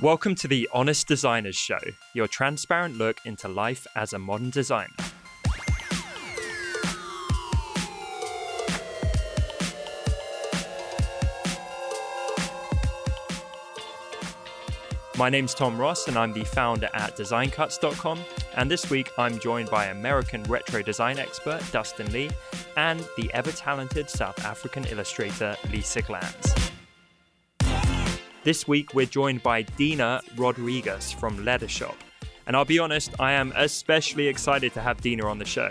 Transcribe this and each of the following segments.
Welcome to the Honest Designers Show, your transparent look into life as a modern designer. My name's Tom Ross and I'm the founder at designcuts.com, and this week I'm joined by American retro design expert Dustin Lee and the ever-talented South African illustrator Lisa Glanz. This week, we're joined by Dina Rodriguez from Letter Shoppe. And I'll be honest, I am especially excited to have Dina on the show.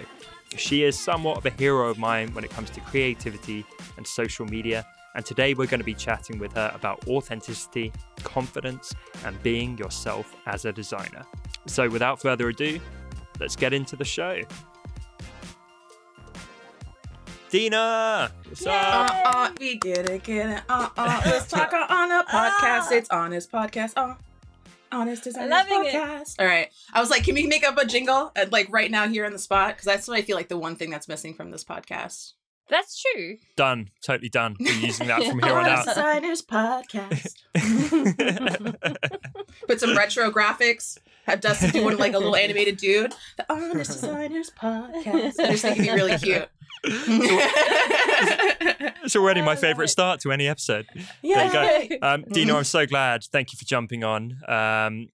She is somewhat of a hero of mine when it comes to creativity and social media. And today we're going to be chatting with her about authenticity, confidence, and being yourself as a designer. So without further ado, let's get into the show. Dina, what's up? We get it. Let's talk on a podcast. It's Honest Podcast. Honest Designers Podcast. All right. I was like, can we make up a jingle like right now here on the spot? Because that's what I feel like the one thing that's missing from this podcast. That's true. Done. Totally done. We're using that from here on out. Honest Designers Podcast. Put some retro graphics. Have Dustin do one like a little animated dude. The Honest Designers Podcast. I just think it'd be really cute. It's already my favorite start to any episode. Yay. There you go. Dina, I'm so glad. Thank you for jumping on.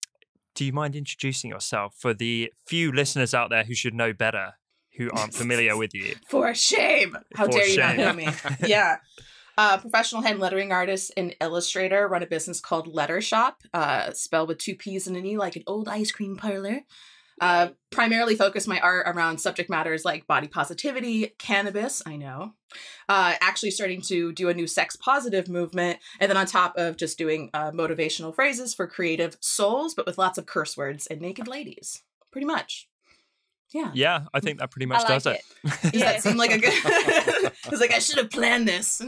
Do you mind introducing yourself for the few listeners out there who should know better, who aren't familiar with you? For shame. How dare you not know me? Yeah. Professional hand lettering artist and illustrator. Run a business called Letter Shoppe, spelled with 2 P's and an E like an old ice cream parlor. Primarily focus my art around subject matters like body positivity, cannabis, I know, actually starting to do a new sex positive movement. And then on top of just doing motivational phrases for creative souls, but with lots of curse words and naked ladies, pretty much. Yeah. Yeah, I think that pretty much does it. Does that seem like a good... I was like, I should have planned this.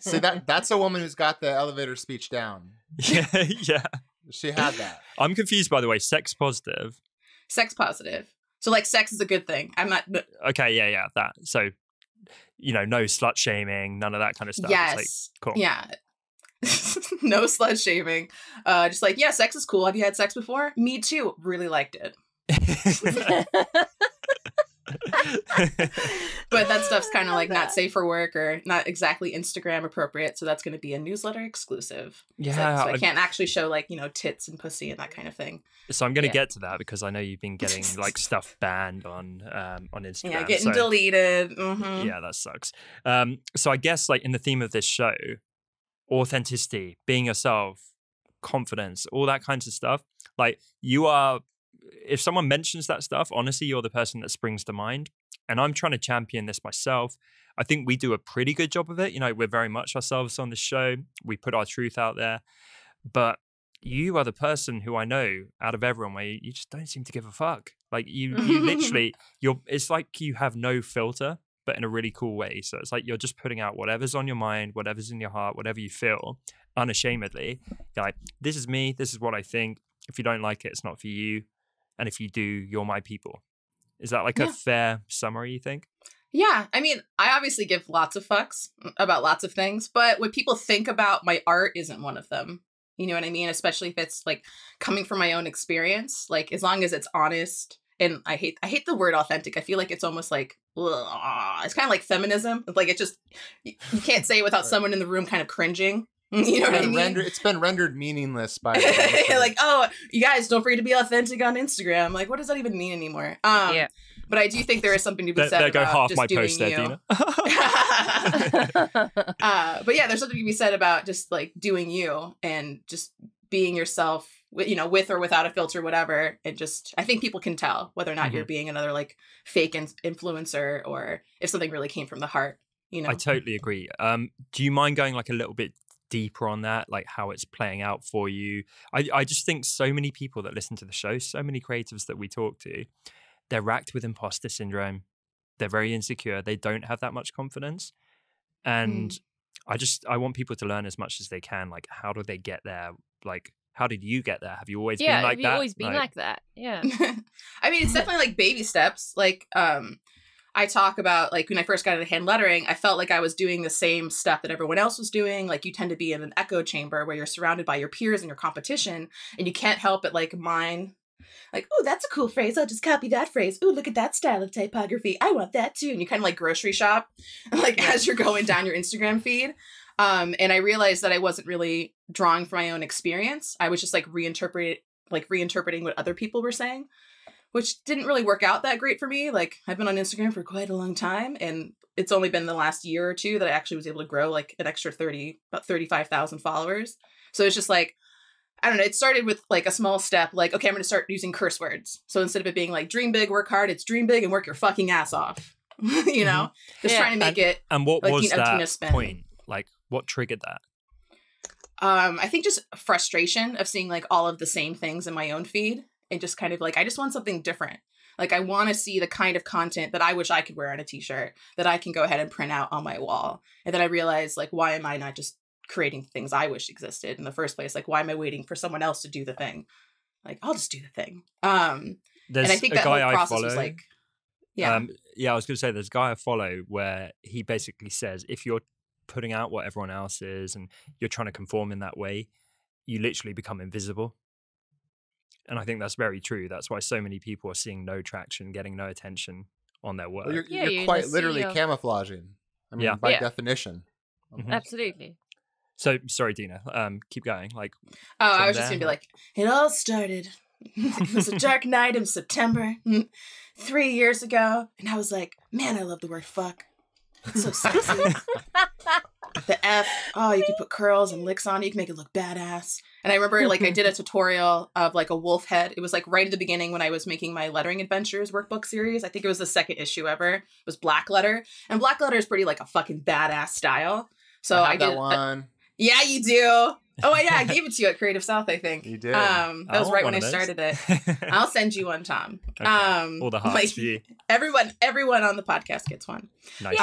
So that's a woman who's got the elevator speech down. Yeah, yeah. She had that. I'm confused, by the way. Sex positive. Sex positive. So, like, sex is a good thing. I'm not... Okay, yeah, yeah, that. So, you know, no slut shaming, none of that kind of stuff. Yes. It's like, cool. Yeah. No slut shaming. Just like, yeah, sex is cool. Have you had sex before? Me too. Really liked it. But that stuff's kind of like not safe for work or not exactly Instagram appropriate, so that's going to be a newsletter exclusive. Yeah, so I can't actually show, like, you know, tits and pussy and that kind of thing. So I'm going to get to that because I know you've been getting like stuff banned on Instagram. Yeah, getting deleted. Yeah, that sucks. So I guess like in the theme of this show, authenticity, being yourself, confidence, all that kinds of stuff. Like you are. If someone mentions that stuff, honestly, you're the person that springs to mind. And I'm trying to champion this myself. I think we do a pretty good job of it. You know, we're very much ourselves on the show. We put our truth out there. But you are the person who I know out of everyone where you just don't seem to give a fuck. Like you literally, it's like you have no filter, but in a really cool way. So it's like you're just putting out whatever's on your mind, whatever's in your heart, whatever you feel, unashamedly. You're like, this is me. This is what I think. If you don't like it, it's not for you. And if you do, you're my people. Is that like a fair summary, you think? Yeah. I mean, I obviously give lots of fucks about lots of things, but what people think about my art isn't one of them. You know what I mean? Especially if it's like coming from my own experience, like as long as it's honest. And I hate the word authentic. I feel like it's almost like, ugh, it's kind of like feminism. Like it just, you can't say it without someone in the room kind of cringing. You know what I mean? It's been rendered meaningless by like, oh, you guys don't forget to be authentic on Instagram. Like, what does that even mean anymore? Yeah. But I do think there is something to be said about just doing you. There go half my post there, Dina. But yeah, there's something to be said about just like doing you and just being yourself, you know, with or without a filter, whatever. And just, I think people can tell whether or not you're being another like fake influencer or if something really came from the heart, you know? I totally agree. Do you mind going like a little bit deeper on that, like how it's playing out for you? I just think so many people that listen to the show, so many creatives that we talk to, they're racked with imposter syndrome. They're very insecure. They don't have that much confidence. And I want people to learn as much as they can. Like, how do they get there? Like, how did you get there? Have you always been like that? Yeah, have you always been like that? Yeah. I mean, it's definitely like baby steps. Like, I talk about, like, when I first got into hand lettering, I felt like I was doing the same stuff that everyone else was doing. Like, you tend to be in an echo chamber where you're surrounded by your peers and your competition, and you can't help but, like, mine, like, oh, that's a cool phrase. I'll just copy that phrase. Oh, look at that style of typography. I want that too. And you kind of, like, grocery shop, like, as you're going down your Instagram feed. And I realized that I wasn't really drawing from my own experience. I was just, like, reinterpreting what other people were saying, which didn't really work out that great for me. Like, I've been on Instagram for quite a long time, and it's only been the last year or two that I actually was able to grow, like, an extra about 35,000 followers. So it's just, like, I don't know. It started with, like, a small step, like, okay, I'm going to start using curse words. So instead of it being like dream big, work hard, it's dream big and work your fucking ass off, you know, just trying to make it. And what, like, was that point? Like, what triggered that? I think just frustration of seeing, like, all of the same things in my own feed, and just kind of like, I just want something different. Like, I want to see the kind of content that I wish I could wear on a t-shirt that I can go ahead and print out on my wall. And then I realized, like, why am I not just creating things I wish existed in the first place? Like, why am I waiting for someone else to do the thing? Like, I'll just do the thing. There's and I think that whole process was like, I was going to say, there's a guy I follow where he basically says, if you're putting out what everyone else is and you're trying to conform in that way, you literally become invisible. And I think that's very true. That's why so many people are seeing no traction, getting no attention on their work. Well, you're quite literally camouflaging. I mean, by definition. Mm-hmm. Absolutely. So, sorry, Dina, keep going. Like, oh, I was just going to be like, it all started. It was a dark night in September 3 years ago. And I was like, man, I love the word fuck. It's so sexy. The F. Oh, you can put curls and licks on it. You can make it look badass. And I remember, like, I did a tutorial of, like, a wolf head. It was, like, right at the beginning when I was making my Lettering Adventures workbook series. I think it was the second issue ever. It was black letter. And black letter is pretty, like, a fucking badass style. So I did that one. Yeah, you do. Oh, yeah, I gave it to you at Creative South, I think. You did. That was right when I started it. I'll send you one, Tom. Okay. All the hearts for you. Everyone on the podcast gets one. Nice.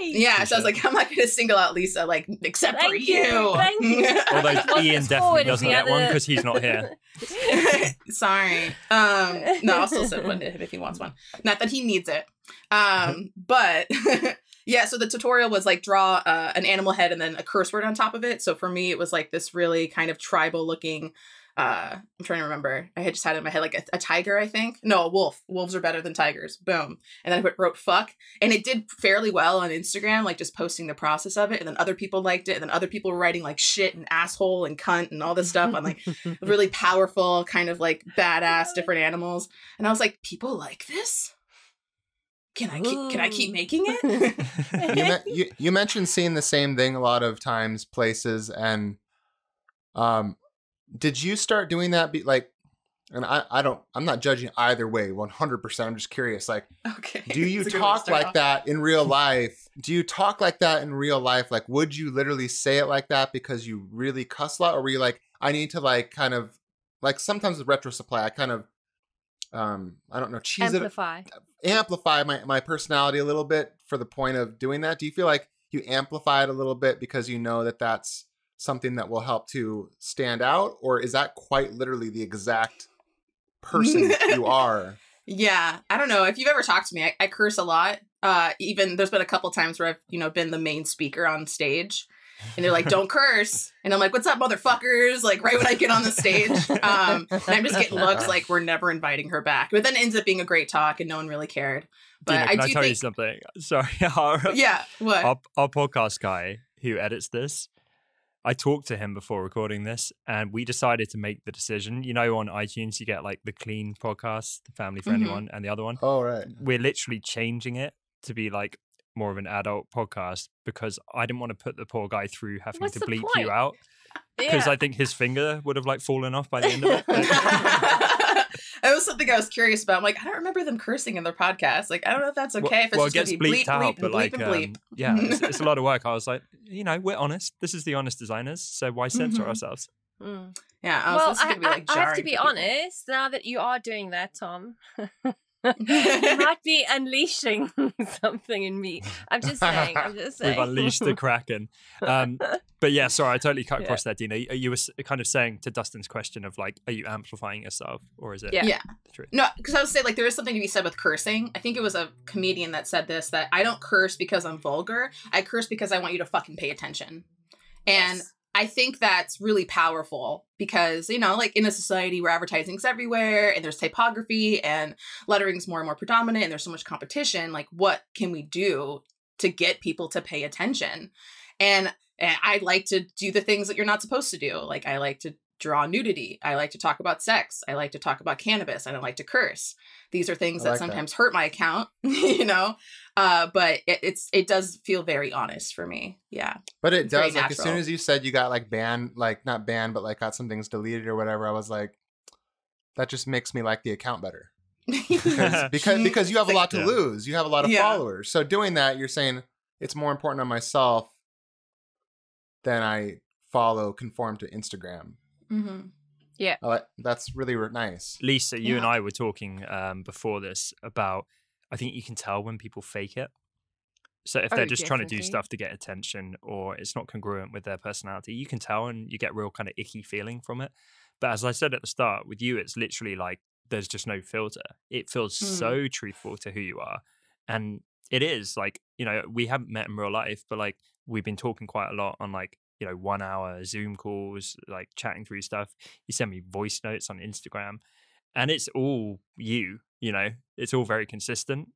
Yeah, so I was like, I'm not going to single out Lisa, like, except for you. Thank you. Although Ian definitely doesn't get one because he's not here. Sorry. No, I'll still send one to him if he wants one. Not that he needs it. But... Yeah, so the tutorial was, like, draw an animal head and then a curse word on top of it. So for me, it was, like, this really kind of tribal looking, I'm trying to remember. I had just had it in my head, like, a tiger, I think. No, a wolf. Wolves are better than tigers. Boom. And then I wrote fuck. And it did fairly well on Instagram, like, just posting the process of it. And then other people liked it. And then other people were writing, like, shit and asshole and cunt and all this stuff on, like, really powerful, kind of, like, badass different animals. And I was like, people like this? Can I keep making it? you mentioned seeing the same thing a lot of times, places, and did you start doing that? I'm not judging either way, 100%. I'm just curious. Like, okay, do you talk like that in real life? Like, would you literally say it like that because you really cuss a lot, or were you like, I need to, like, kind of, like, sometimes with Retro Supply, I kind of cheese amplify my personality a little bit for the point of doing that. Do you feel like you amplify it a little bit because you know that that's something that will help to stand out, or is that quite literally the exact person you are? Yeah, I don't know. If you've ever talked to me, I curse a lot. Even there's been a couple times where I've, you know, been the main speaker on stage. And they're like, don't curse. And I'm like, what's up, motherfuckers? Like, right when I get on the stage. And I'm just getting looks like, we're never inviting her back. But then it ends up being a great talk and no one really cared. But Dina, can I tell you something? Sorry. What? Our podcast guy who edits this, I talked to him before recording this, and we decided to make the decision. You know, on iTunes, you get, like, the clean podcast, the family-friendly one, and the other one. Oh, right. We're literally changing it to be, like, more of an adult podcast because I didn't want to put the poor guy through having to bleep you out because I think his finger would have, like, fallen off by the end of it. That was something I was curious about. I'm like, I don't remember them cursing in their podcast. Like, I don't know if that's okay. Well, if it's just it gets bleeped out, but, like, bleep. Yeah, it's a lot of work. I was like, you know, we're honest. This is the Honest Designers, so why censor ourselves? Yeah. Well, I have to be honest. Now that you are doing that, Tom. You might be unleashing something in me. I'm just saying. We've unleashed the Kraken. But yeah, sorry, I totally cut across that, Dina. You were kind of saying to Dustin's question of like, are you amplifying yourself or is it? Yeah. No, because I would say like there is something to be said with cursing. I think it was a comedian that said this, that I don't curse because I'm vulgar. I curse because I want you to fucking pay attention. And I think that's really powerful because, you know, like in a society where advertising's everywhere and there's typography and lettering's more and more predominant and there's so much competition, like what can we do to get people to pay attention? And I like to do the things that you're not supposed to do. Like I like to draw nudity. I like to talk about sex. I like to talk about cannabis. I don't like to curse. These are things that sometimes hurt my account, you know? But it does feel very honest for me. Yeah. But it does, like, as soon as you said you got like banned, like not banned, but like got some things deleted or whatever, I was like, that just makes me like the account better. because you have a lot to lose. You have a lot of followers. So doing that, you're saying it's more important on myself than I conform to Instagram. Mm-hmm. Yeah. That's really nice. Lisa, you and I were talking before this about, I think you can tell when people fake it. So if they're just trying to do stuff to get attention or it's not congruent with their personality, you can tell and you get real kind of icky feeling from it. But as I said at the start, with you, it's literally like there's just no filter. It feels so truthful to who you are. And it is like, you know, we haven't met in real life, but like we've been talking quite a lot on like, you know, 1 hour Zoom calls, like chatting through stuff. You send me voice notes on Instagram and it's all you, you know, it's all very consistent.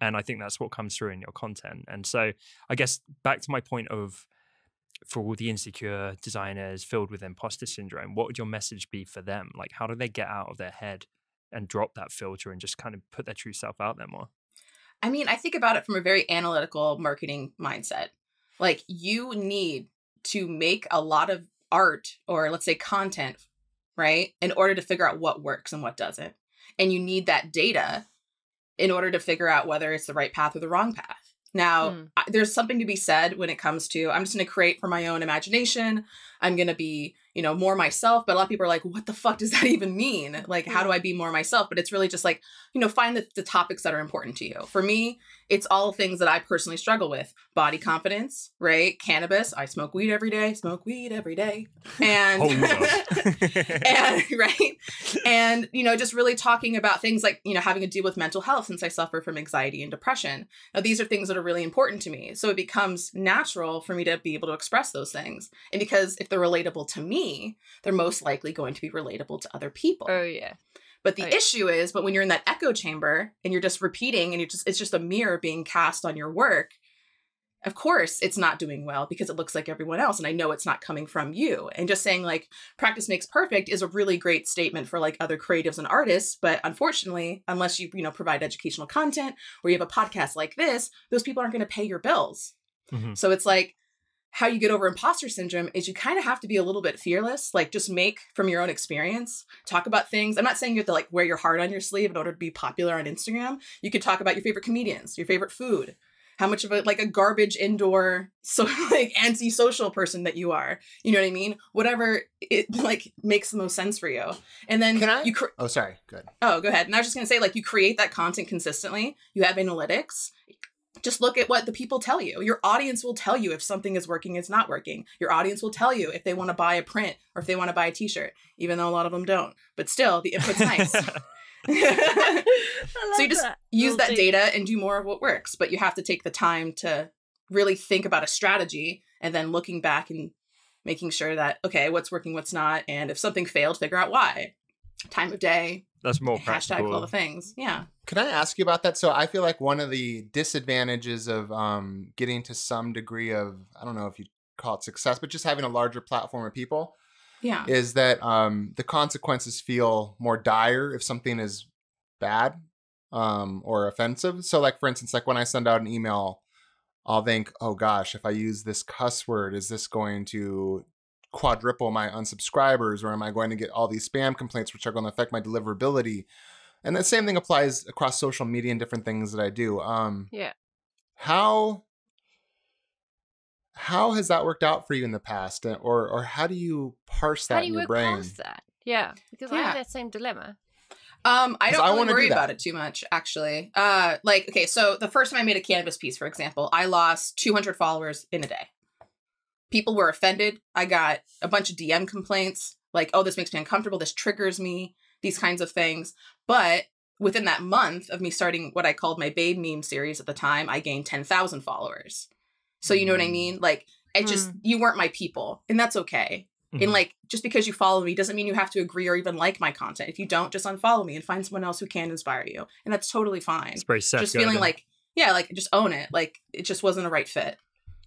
And I think that's what comes through in your content. And so I guess back to my point of, for all the insecure designers filled with imposter syndrome, what would your message be for them? Like, how do they get out of their head and drop that filter and just kind of put their true self out there more? I mean, I think about it from a very analytical marketing mindset. Like you need to make a lot of art or let's say content, right? In order to figure out what works and what doesn't. And you need that data in order to figure out whether it's the right path or the wrong path. Now, there's something to be said when it comes to, I'm just going to create from my own imagination. I'm going to be, you know, more myself. But a lot of people are like, what the fuck does that even mean? Like, how do I be more myself? But it's really just like, you know, find the topics that are important to you. For me, it's all things that I personally struggle with. Body confidence, right? Cannabis. I smoke weed every day. And, and right. And, you know, just really talking about things like, you know, having to deal with mental health since I suffer from anxiety and depression. Now, these are things that are really important to me. So it becomes natural for me to be able to express those things. And because if they're relatable to me, they're most likely going to be relatable to other people. Oh, yeah. But the issue is, but when you're in that echo chamber and you're just repeating and it's just a mirror being cast on your work, of course it's not doing well because it looks like everyone else. And I know it's not coming from you. And just saying like practice makes perfect is a really great statement for like other creatives and artists. But unfortunately, unless you, you know, provide educational content or you have a podcast like this, those people aren't going to pay your bills. Mm-hmm. So it's like, how you get over imposter syndrome is you kind of have to be a little bit fearless, like just make from your own experience, talk about things. I'm not saying you have to like wear your heart on your sleeve in order to be popular on Instagram. You could talk about your favorite comedians, your favorite food, how much of a, like a garbage indoor, so like antisocial person that you are. You know what I mean? Whatever it like makes the most sense for you. And then you, oh, sorry. Go ahead. Oh, go ahead. And I was just gonna say like you create that content consistently. You have analytics. Just look at what the people tell you. Your audience will tell you if something is working, it's not working. Your audience will tell you if they want to buy a print or if they want to buy a t-shirt, even though a lot of them don't. But still, the input's nice. So you just use that data and do more of what works. But you have to take the time to really think about a strategy and then looking back and making sure that, okay, what's working, what's not. And if something failed, figure out why. Time of day. That's more practical. Hashtag all the things. Yeah. Can I ask you about that? So I feel like one of the disadvantages of getting to some degree of, I don't know if you call it success, but just having a larger platform of people is that the consequences feel more dire if something is bad or offensive. So like, for instance, like when I send out an email, I'll think, oh gosh, if I use this cuss word, is this going to quadruple my unsubscribers, or am I going to get all these spam complaints which are going to affect my deliverability? And that same thing applies across social media and different things that I do. How has that worked out for you in the past, or how do you parse that in your brain? How do you work past that? Yeah, because I have that same dilemma. I don't really worry about it too much, actually. Like, okay, so the first time I made a canvas piece, for example, I lost 200 followers in a day. People were offended. I got a bunch of DM complaints, like, oh, this makes me uncomfortable, this triggers me, these kinds of things. But within that month of me starting what I called my babe meme series at the time, I gained 10,000 followers. So you know what I mean? Like, it just, you weren't my people, and that's okay. And like, just because you follow me doesn't mean you have to agree or even like my content. If you don't, just unfollow me and find someone else who can inspire you. And that's totally fine. It's very sexy. Just feeling like, yeah, like just own it. Like it just wasn't a right fit.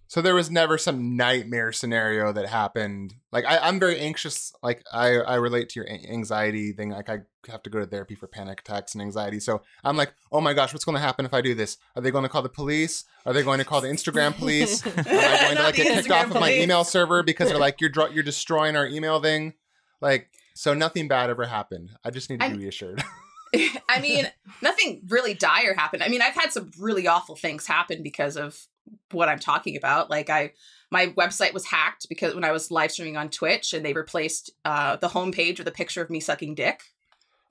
So there was never some nightmare scenario that happened. Like I'm very anxious. Like I relate to your anxiety thing. Like I have to go to therapy for panic attacks and anxiety. So I'm like, oh my gosh, what's going to happen if I do this? Are they going to call the police? Are they going to call the Instagram police? Am I going to like, get kicked off of my email server because they're like, you're destroying our email thing? Like, so nothing bad ever happened. I just need to be reassured. I mean, nothing really dire happened. I mean, I've had some really awful things happen because of what I'm talking about. Like my website was hacked because when I was live streaming on Twitch and they replaced the homepage with a picture of me sucking dick.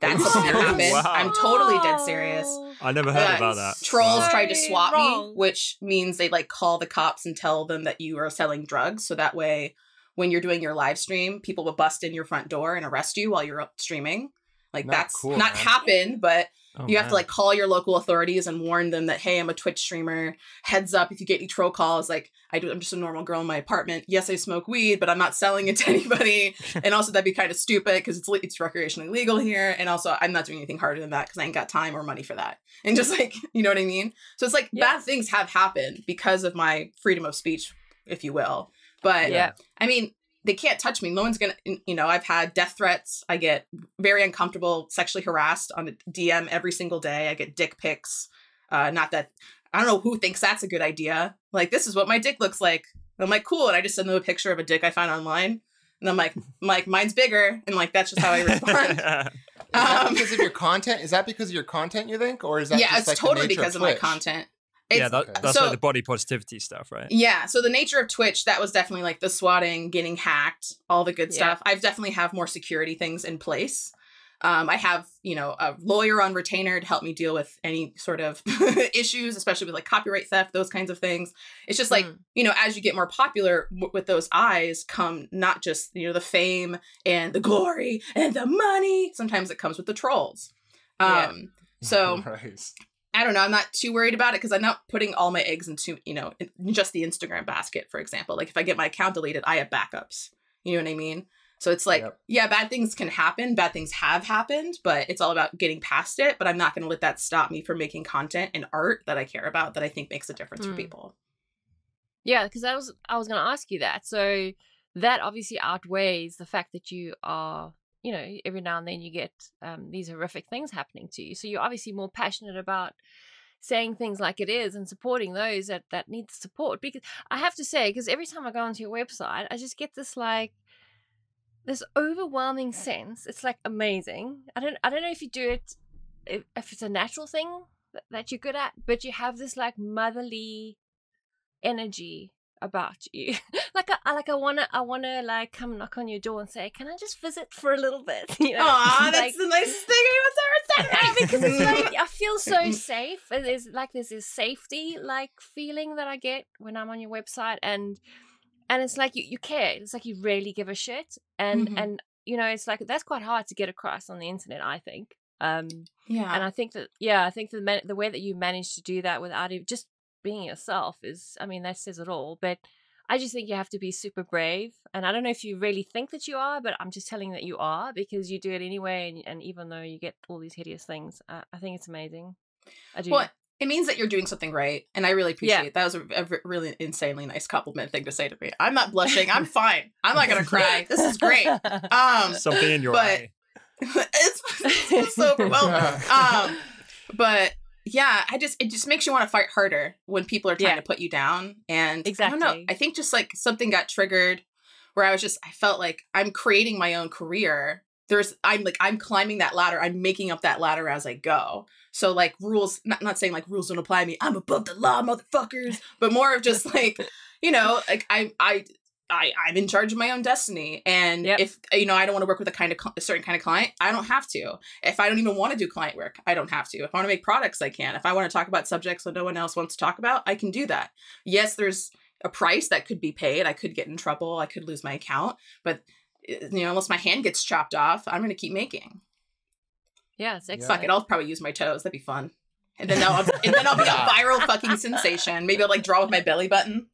That's something that happened. Wow. I'm totally dead serious. I never heard about that. Trolls tried to swap me, which means they like call the cops and tell them that you are selling drugs. So that way when you're doing your live stream, people will bust in your front door and arrest you while you're up streaming. Like that's not happened, but you have to like call your local authorities and warn them that, hey, I'm a Twitch streamer. Heads up if you get any troll calls. Like I'm just a normal girl in my apartment. Yes, I smoke weed, but I'm not selling it to anybody. And also that'd be kind of stupid because it's recreationally legal here. And also I'm not doing anything harder than that because I ain't got time or money for that. And just like, you know what I mean? So it's like bad things have happened because of my freedom of speech, if you will. But I mean, they can't touch me. No one's going to, you know, I've had death threats. I get very uncomfortable, sexually harassed on a DM every single day. I get dick pics. Not that, I don't know who thinks that's a good idea. Like, this is what my dick looks like. And I'm like, cool. And I just send them a picture of a dick I found online. And I'm like, mine's bigger. And like, that's just how I respond. Is that because of your content? Is that because of your content, you think? Or is that just like totally the nature of Twitch? Yeah, it's totally because of my content. That's so, like the body positivity stuff, right? Yeah. So the nature of Twitch, that was definitely like the swatting, getting hacked, all the good stuff. I've definitely have more security things in place. I have, you know, a lawyer on retainer to help me deal with any sort of issues, especially with like copyright theft, those kinds of things. It's just like, you know, as you get more popular with those eyes come not just, you know, the fame and the glory and the money. Sometimes it comes with the trolls. So... Nice. I don't know. I'm not too worried about it because I'm not putting all my eggs into, you know, in just the Instagram basket, for example. Like if I get my account deleted, I have backups. You know what I mean? So it's like, yeah, bad things can happen. Bad things have happened, but it's all about getting past it. But I'm not going to let that stop me from making content and art that I care about that I think makes a difference for people. Yeah, because I was going to ask you that. So that obviously outweighs the fact that you are... you know, every now and then you get these horrific things happening to you. So you're obviously more passionate about saying things like it is and supporting those that need support. Because I have to say, because every time I go onto your website, I just get this like, this overwhelming sense. It's like amazing. I don't know if you do it, if it's a natural thing that you're good at, but you have this like motherly energy about you. Like I wanna like come knock on your door and say, can I just visit for a little bit? You know? Aww, that's like, the nicest thing I've ever said. Because it's like I feel so safe. There's this safety like feeling that I get when I'm on your website, and it's like you care. It's like you really give a shit. And and you know, it's like that's quite hard to get across on the internet, I think. And I think that the way that you manage to do that without it just being yourself is, I mean, that says it all. But I just think you have to be super brave, and I don't know if you really think that you are, but I'm just telling that you are because you do it anyway, and even though you get all these hideous things, I think it's amazing. I do. Well, it means that you're doing something right, and I really appreciate it. That was a really insanely nice compliment thing to say to me. I'm not blushing. I'm fine. I'm not gonna cry. This is great. Something in your eye. It's so overwhelming. But yeah, it just makes you want to fight harder when people are trying to put you down. And exactly. I don't know, I think just like something got triggered where I felt like I'm creating my own career. I'm climbing that ladder. I'm making up that ladder as I go. So like rules, not saying like rules don't apply to me. I'm above the law, motherfuckers. But more of just like, you know, like I I'm in charge of my own destiny. And if, you know, I don't want to work with a certain kind of client, I don't have to. If I don't even want to do client work, I don't have to. If I want to make products, I can. If I want to talk about subjects that no one else wants to talk about, I can do that. Yes, there's a price that could be paid. I could get in trouble. I could lose my account. But, you know, unless my hand gets chopped off, I'm going to keep making. Yeah, it's exciting. Fuck it. I'll probably use my toes. That'd be fun. And then I'll be a viral fucking sensation. Maybe I'll like draw with my belly button.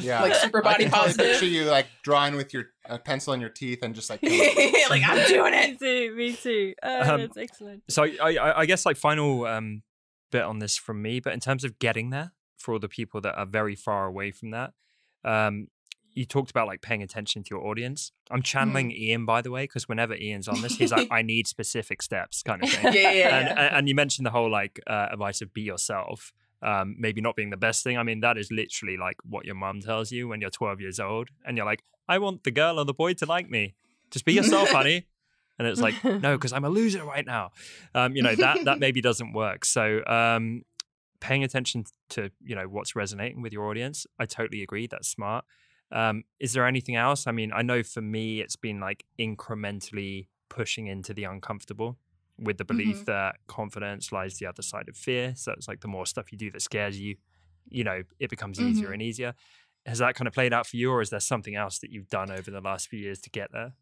Yeah, like super body positive. Totally picture you like drawing with your pencil in your teeth and just like, like I'm doing it. Me too. Oh, that's excellent. So I guess like final bit on this from me, but in terms of getting there for all the people that are very far away from that, you talked about like paying attention to your audience. I'm channeling Ian, by the way, because whenever Ian's on this, he's like, I need specific steps kind of thing. And you mentioned the whole like advice of be yourself. Maybe not being the best thing. I mean, that is literally like what your mom tells you when you're 12 years old and you're like, I want the girl or the boy to like me. Just be yourself, honey. And it's like, no, because I'm a loser right now. You know, that maybe doesn't work. So paying attention to, you know, what's resonating with your audience. I totally agree. That's smart. Is there anything else? I mean, I know for me, it's been like incrementally pushing into the uncomfortable, with the belief that confidence lies the other side of fear. So it's like the more stuff you do that scares you, you know, it becomes easier and easier. Has that kind of played out for you, or is there something else that you've done over the last few years to get there?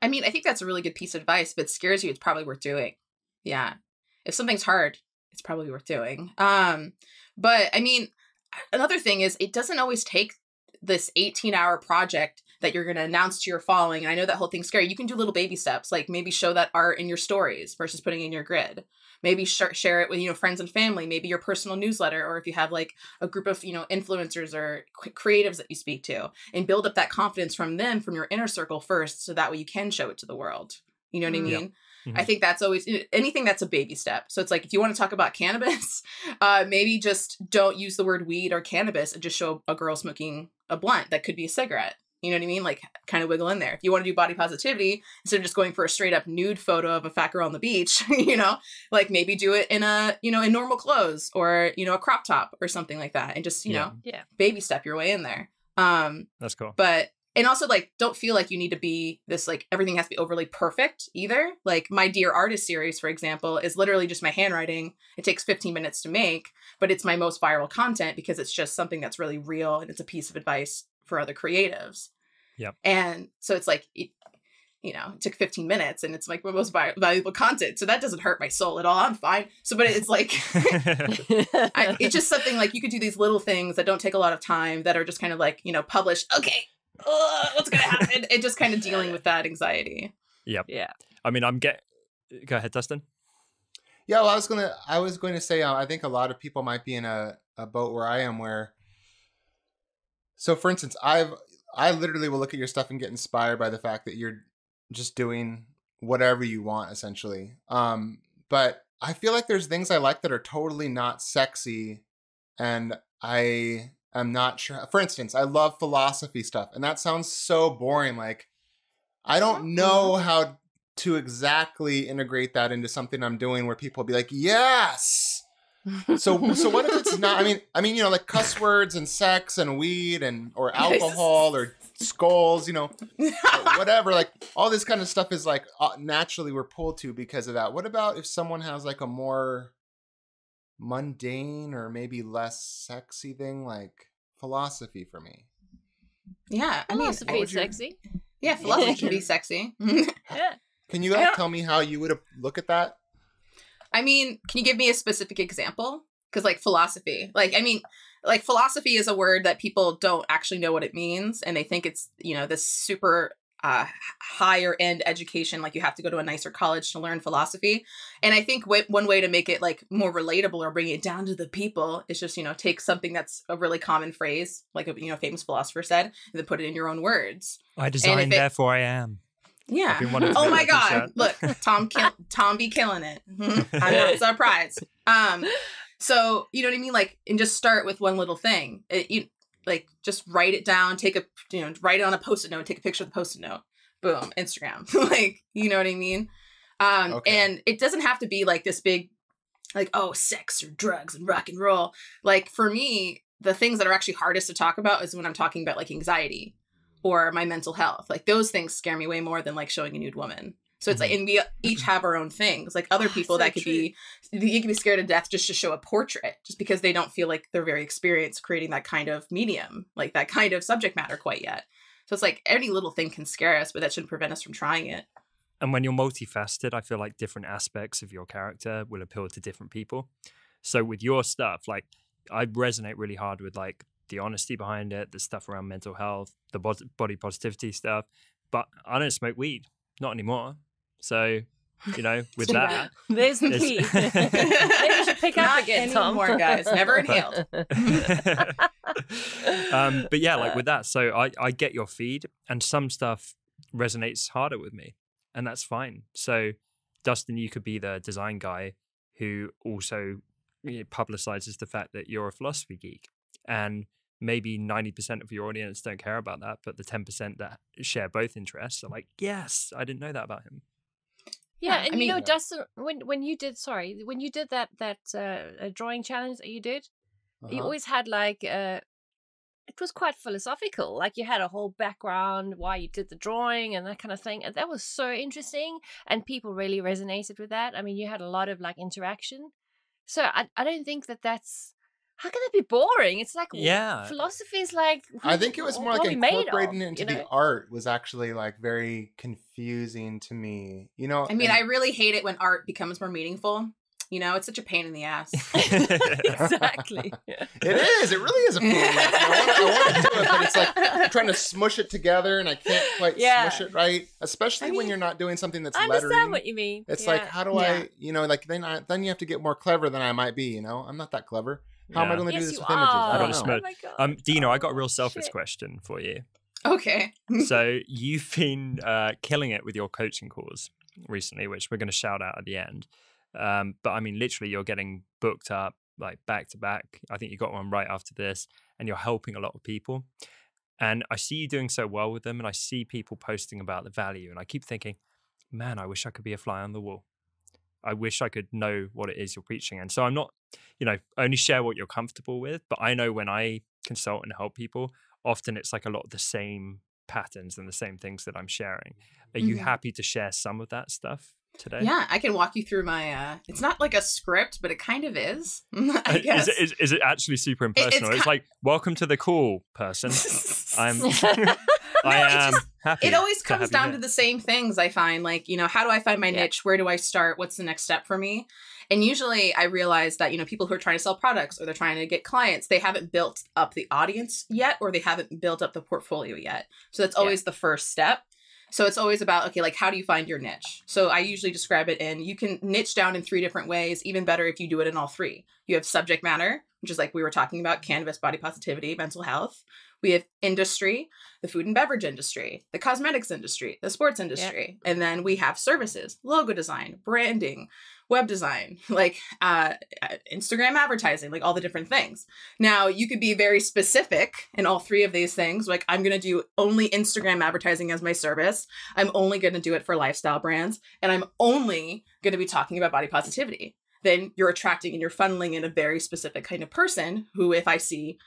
I mean, I think that's a really good piece of advice. If it scares you, it's probably worth doing. Yeah. If something's hard, it's probably worth doing. But I mean, another thing is it doesn't always take this 18-hour project that you're going to announce to your following. And I know that whole thing's scary. You can do little baby steps, like maybe show that art in your stories versus putting it in your grid. Maybe share it with, you know, friends and family, maybe your personal newsletter, or if you have like a group of, you know, influencers or creatives that you speak to, and build up that confidence from them, from your inner circle first. So that way you can show it to the world. You know what I mean? Yeah. I think that's always anything that's a baby step. So it's like, if you want to talk about cannabis, maybe just don't use the word weed or cannabis and just show a girl smoking a blunt that could be a cigarette. You know what I mean? Like kind of wiggle in there. If you want to do body positivity, instead of just going for a straight up nude photo of a fat girl on the beach, you know, like maybe do it in a, you know, in normal clothes or, you know, a crop top or something like that. And just, you know, baby step your way in there. That's cool. But, and also like, don't feel like you need to be this, like everything has to be overly perfect either. Like my Dear Artist series, for example, is literally just my handwriting. It takes 15 minutes to make, but it's my most viral content because it's just something that's really real. And it's a piece of advice for other creatives. Yep. And so it's like, you know, it took 15 minutes and it's like my most valuable content. So that doesn't hurt my soul at all. I'm fine. So, but it's like, it's just something like you could do these little things that don't take a lot of time that are just kind of like, you know, published. Okay, what's going to happen? And just kind of dealing with that anxiety. Yep. Yeah. I mean, go ahead, Dustin. Yeah, well, I was going to say, I think a lot of people might be in a boat where I am where, so for instance, I literally will look at your stuff and get inspired by the fact that you're just doing whatever you want, essentially. But I feel like there's things I like that are totally not sexy. And I am not sure. For instance, I love philosophy stuff. And that sounds so boring. Like, I don't know how to exactly integrate that into something I'm doing where people will be like, yes. So what if it's not, I mean, you know, like cuss words and sex and weed and, or alcohol or skulls, you know, whatever, like all this kind of stuff is like naturally we're pulled to because of that. What about if someone has like a more mundane or maybe less sexy thing, like philosophy for me? Yeah. I mean, philosophy is sexy. Yeah. Philosophy can be sexy. Yeah. Can you like, tell me how you would look at that? I mean, can you give me a specific example? Because like philosophy, like, I mean, like philosophy is a word that people don't actually know what it means. And they think it's, you know, this super higher end education, like you have to go to a nicer college to learn philosophy. And I think one way to make it like more relatable or bring it down to the people is just, you know, take something that's a really common phrase, like, you know, famous philosopher said, and then put it in your own words. I designed, therefore I am. Yeah. Oh my God. Look, Tom be killing it. I'm not surprised. So, you know what I mean? Like, and just start with one little thing. Like, just write it down, write it on a Post-it note, take a picture of the Post-it note. Boom. Instagram. Like, you know what I mean? And it doesn't have to be like this big, like, oh, sex or drugs and rock and roll. Like for me, the things that are actually hardest to talk about is when I'm talking about like anxiety. or my mental health. Like those things scare me way more than like showing a nude woman. So it's like, and we each have our own things. Like other people that could be scared to death just to show a portrait, just because they don't feel like they're very experienced creating that kind of medium, like that kind of subject matter quite yet. So it's like any little thing can scare us, but that shouldn't prevent us from trying it. And when you're multifaceted, I feel like different aspects of your character will appeal to different people. So with your stuff, like I resonate really hard with like the honesty behind it, the stuff around mental health, the body positivity stuff, but I don't smoke weed, not anymore. So, you know, with that, there's the key. Maybe we should pick up again, Tom. More guys, never inhaled. But yeah, like with that, so I get your feed, and some stuff resonates harder with me, and that's fine. So, Dustin, you could be the design guy who also, you know, publicizes the fact that you're a philosophy geek, and maybe 90% of your audience don't care about that, but the 10% that share both interests are like, yes, I didn't know that about him. Yeah, and I mean, you know, Dustin, when you did, sorry, when you did that drawing challenge that you did, you always had like, it was quite philosophical. Like you had a whole background, why you did the drawing and that kind of thing. And that was so interesting. And people really resonated with that. I mean, you had a lot of like interaction. So I don't think that that's, how can that be boring? It's like, yeah, philosophy is like, I think it was more like incorporating it into the art was actually like very confusing to me. You know, I mean, I really hate it when art becomes more meaningful. You know, it's such a pain in the ass. Exactly. Yeah. It is. It really is a pain in the ass. I want to do it, but it's like I'm trying to smush it together and I can't quite smush it right. Especially when you're not doing something that's lettering. I understand what you mean. It's like, how do I, you know, like then you have to get more clever than I might be, you know? I'm not that clever. How am I going to do this with images? I don't know. Oh Dina, I got a real selfish question for you. Okay. So you've been killing it with your coaching calls recently, which we're going to shout out at the end. But I mean, literally, you're getting booked up like back to back. I think you got one right after this, and you're helping a lot of people. And I see you doing so well with them, and I see people posting about the value. And I keep thinking, man, I wish I could be a fly on the wall. I wish I could know what it is you're preaching. And so I'm not, you know, only share what you're comfortable with, but I know when I consult and help people, often it's like a lot of the same patterns and the same things that I'm sharing. Are you happy to share some of that stuff today? Yeah, I can walk you through my, it's not like a script, but it kind of is, I guess. Is it actually super impersonal? It's like, welcome to the call, person. It always comes down to the same things, I find. Like, you know, how do I find my niche? Where do I start? What's the next step for me? And usually I realize that, you know, people who are trying to sell products or they're trying to get clients, they haven't built up the audience yet, or they haven't built up the portfolio yet. So that's always the first step. So it's always about, okay, like, how do you find your niche? So I usually describe it in, you can niche down in 3 different ways, even better if you do it in all 3. You have subject matter, which is like we were talking about, canvas, body positivity, mental health. We have industry, the food and beverage industry, the cosmetics industry, the sports industry. And then we have services, logo design, branding, web design, like Instagram advertising, like all the different things. Now, you could be very specific in all 3 of these things. Like, I'm going to do only Instagram advertising as my service. I'm only going to do it for lifestyle brands. And I'm only going to be talking about body positivity. Then you're attracting and you're funneling in a very specific kind of person who, if I see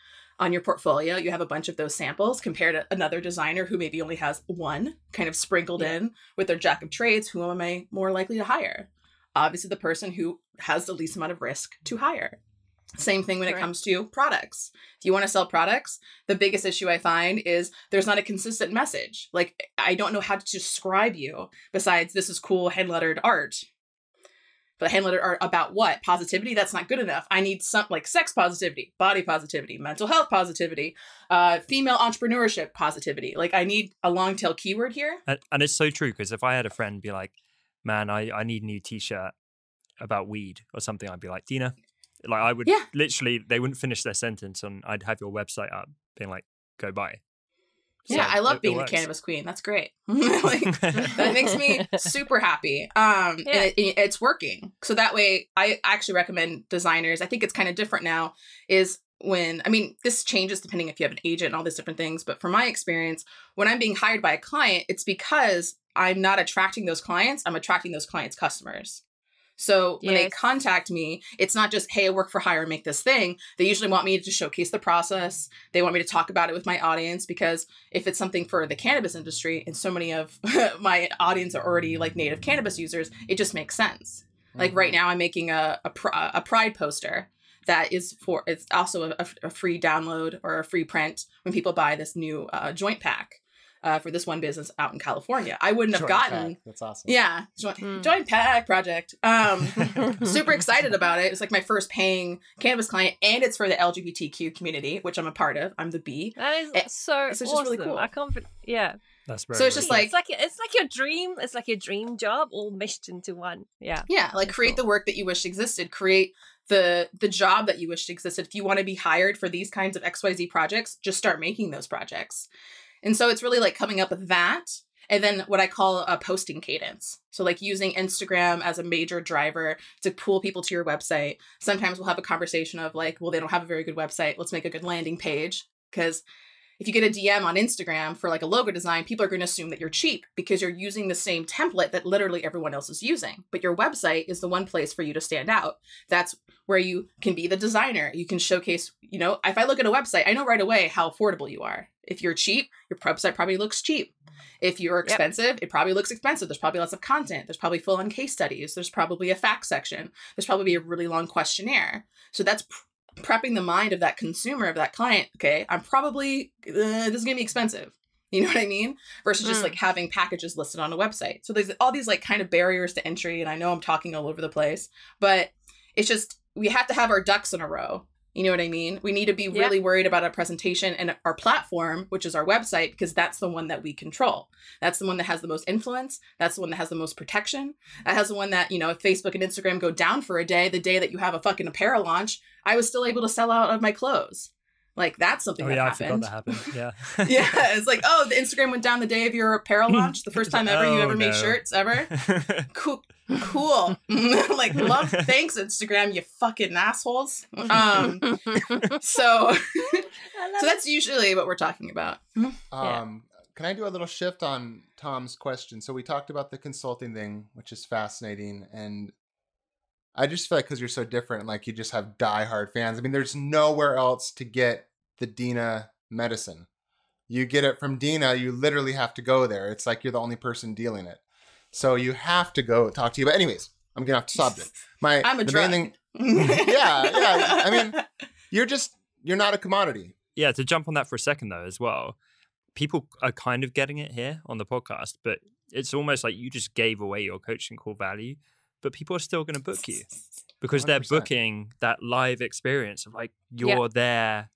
on your portfolio, you have a bunch of those samples compared to another designer who maybe only has one kind of sprinkled in with their jack of trades. Who am I more likely to hire? Obviously, the person who has the least amount of risk to hire. Same thing when it comes to products. If you want to sell products, the biggest issue I find is there's not a consistent message. Like, I don't know how to describe you besides this is cool hand-lettered art. But hand-lettered art about what? Positivity? That's not good enough. I need some like sex positivity, body positivity, mental health positivity, female entrepreneurship positivity. Like, I need a long tail keyword here. And it's so true, because if I had a friend be like, man, I need a new t-shirt about weed or something, I'd be like, Dina, like I would literally, they wouldn't finish their sentence and I'd have your website up being like, go buy it. So yeah, I love being the cannabis queen. That's great. Like, that makes me super happy. And it's working. So that way, I actually recommend designers. I think it's kind of different now is when, I mean, this changes depending if you have an agent and all these different things. But from my experience, when I'm being hired by a client, it's because I'm not attracting those clients. I'm attracting those clients' customers. So when they contact me, it's not just, hey, I work for hire, make this thing. They usually want me to showcase the process. They want me to talk about it with my audience, because if it's something for the cannabis industry, and so many of my audience are already like native cannabis users, it just makes sense. Mm-hmm. Like right now I'm making a pride poster that is for, it's also a free download or a free print when people buy this new joint pack. For this one business out in California. I wouldn't have gotten... Pack. That's awesome. Yeah. Join Pack Project. Super excited about it. It's like my first paying cannabis client, and it's for the LGBTQ community, which I'm a part of. I'm the B. That is so it's awesome. Just really cool. I can't... Yeah. That's very so it's just like... It's like your dream. It's like your dream job all meshed into one. Yeah. Yeah. Like create the work that you wish existed. Create the job that you wish existed. If you want to be hired for these kinds of XYZ projects, just start making those projects. And so it's really like coming up with that, and then what I call a posting cadence. So like using Instagram as a major driver to pull people to your website. Sometimes we'll have a conversation of like, well, they don't have a very good website. Let's make a good landing page. Because if you get a DM on Instagram for like a logo design, people are going to assume that you're cheap because you're using the same template that literally everyone else is using. But your website is the one place for you to stand out. That's where you can be the designer. You can showcase, you know, if I look at a website, I know right away how affordable you are. If you're cheap, your website probably looks cheap. If you're expensive, it probably looks expensive. There's probably lots of content. There's probably full-on case studies. There's probably a fact section. There's probably a really long questionnaire. So that's prepping the mind of that consumer, of that client. Okay, I'm probably, this is going to be expensive. You know what I mean? Versus just like having packages listed on a website. So there's all these like kind of barriers to entry. And I know I'm talking all over the place, but it's just, we have to have our ducks in a row. You know what I mean? We need to be really worried about our presentation and our platform, which is our website, because that's the one that we control. That's the one that has the most influence. That's the one that has the most protection. That has the one that, you know, if Facebook and Instagram go down for a day, the day that you have a fucking apparel launch, I was still able to sell out of my clothes. Like that's something that happened. I forgot that happened. Yeah. Yeah. It's like, oh, the Instagram went down the day of your apparel launch. The first time ever you ever made shirts ever. Cool. Like love, thanks Instagram, you fucking assholes. So that's usually what we're talking about. Can I do a little shift on Tom's question? So we talked about the consulting thing, which is fascinating, and I just feel like because you're so different, like you just have diehard fans. I mean, there's nowhere else to get the Dina medicine. You get it from Dina. You literally have to go there. It's like you're the only person dealing it. So you have to go talk to you. But anyways, I'm getting off the subject. Yeah. I mean, you're not a commodity. Yeah. To jump on that for a second though, as well, people are kind of getting it here on the podcast, but it's almost like you just gave away your coaching core value. But people are still going to book you because 100%. They're booking that live experience of like, you're there.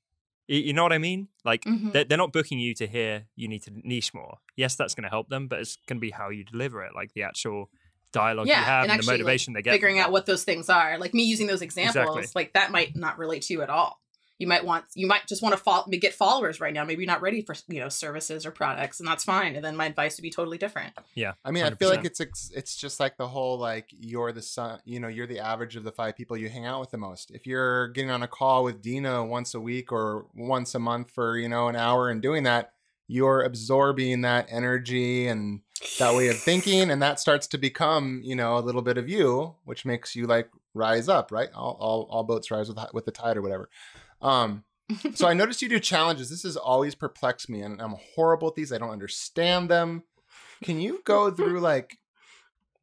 You know what I mean? Like they're not booking you to hear you need to niche more. Yes, that's going to help them, but it's going to be how you deliver it. Like the actual dialogue you have and the motivation like, they get. Figuring out what those things are. Like me using those examples, like that might not relate to you at all. You might just want to get followers right now. Maybe you're not ready for, you know, services or products, and that's fine. And then my advice would be totally different. Yeah. I mean, 100%. I feel like it's just like the whole, like you're the son, you know, you're the average of the 5 people you hang out with the most. If you're getting on a call with Dina once a week or once a month for, you know, an hour and doing that, you're absorbing that energy and that way of thinking. And that starts to become, you know, a little bit of you, which makes you like rise up, right? All boats rise with the tide or whatever. So I noticed you do challenges. This has always perplexed me, and I'm horrible at these. I don't understand them. Can you go through like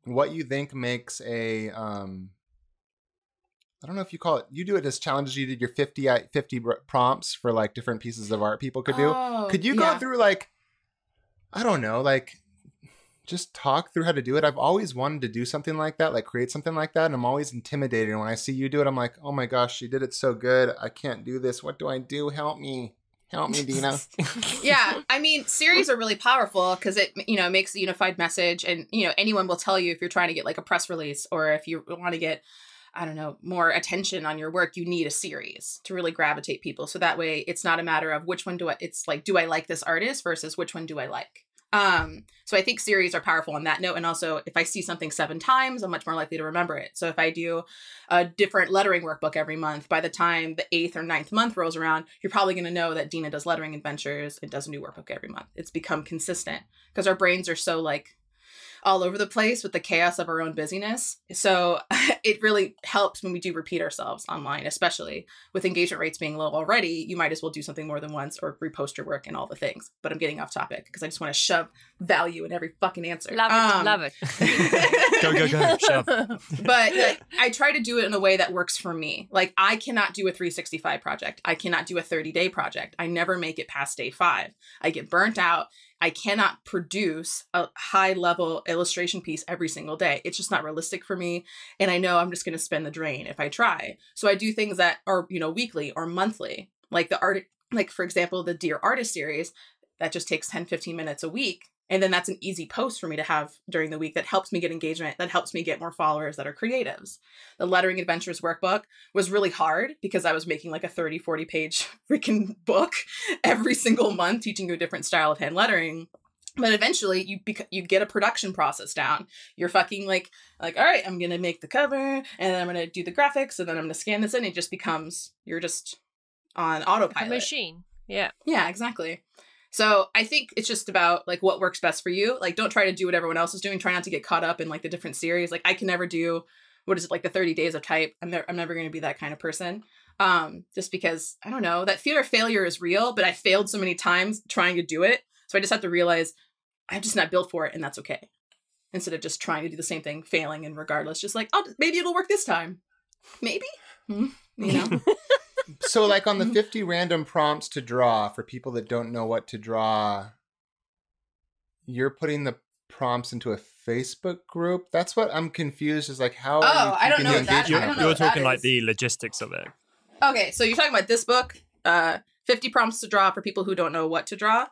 what you think makes a, I don't know if you call it, you do it as challenges. You did your 50 prompts for like different pieces of art people could do. Could you go through like, I don't know, like just talk through how to do it? I've always wanted to do something like that, like create something like that. And I'm always intimidated. And when I see you do it, I'm like, oh my gosh, she did it so good. I can't do this. What do I do? Help me, Dina. Yeah. I mean, series are really powerful because it, you know, makes a unified message. And, you know, anyone will tell you if you're trying to get like a press release or if you want to get, I don't know, more attention on your work, you need a series to really gravitate people. So that way it's not a matter of which one do I, it's like, do I like this artist versus which one do I like? So I think series are powerful on that note. And also if I see something 7 times, I'm much more likely to remember it. So if I do a different lettering workbook every month, by the time the 8th or 9th month rolls around, you're probably going to know that Dina does Lettering Adventures and does a new workbook every month. It's become consistent because our brains are so like, all over the place with the chaos of our own busyness. So it really helps when we do repeat ourselves online, especially with engagement rates being low already. You might as well do something more than once or repost your work and all the things. But I'm getting off topic because I just want to shove value in every fucking answer. Love it. Love it. Go, go, go. Shove. But like, I try to do it in a way that works for me. Like, I cannot do a 365 project. I cannot do a 30-day project. I never make it past day 5. I get burnt out. I cannot produce a high-level illustration piece every single day. It's just not realistic for me, and I know I'm just going to spend the drain if I try. So I do things that are, you know, weekly or monthly, like the art, like for example, the Dear Artist series, that just takes 10-15 minutes a week, and then that's an easy post for me to have during the week that helps me get engagement, that helps me get more followers that are creatives. The Lettering Adventures workbook was really hard because I was making like a 30-40 page freaking book every single month, teaching you a different style of hand lettering. But eventually you get a production process down. You're fucking like, all right, I'm going to make the cover and then I'm going to do the graphics and then I'm going to scan this in. It just becomes, you're just on autopilot. A machine. Yeah. Yeah, exactly. So I think it's just about like what works best for you. Like, don't try to do what everyone else is doing. Try not to get caught up in like the different series. Like, I can never do, what is it, like the 30 days of type. I'm never going to be that kind of person. Just because, I don't know, that fear of failure is real, but I failed so many times trying to do it. So I just have to realize I'm just not built for it, and that's okay. Instead of just trying to do the same thing, failing and regardless, just like, oh, maybe it'll work this time. Maybe, you know? So like on the 50 random prompts to draw, for people that don't know what to draw, you're putting the prompts into a Facebook group? That's what I'm confused, is like, how are you keeping the engagement? You're talking like the logistics of it. Okay, so you're talking about this book, 50 prompts to draw for people who don't know what to draw.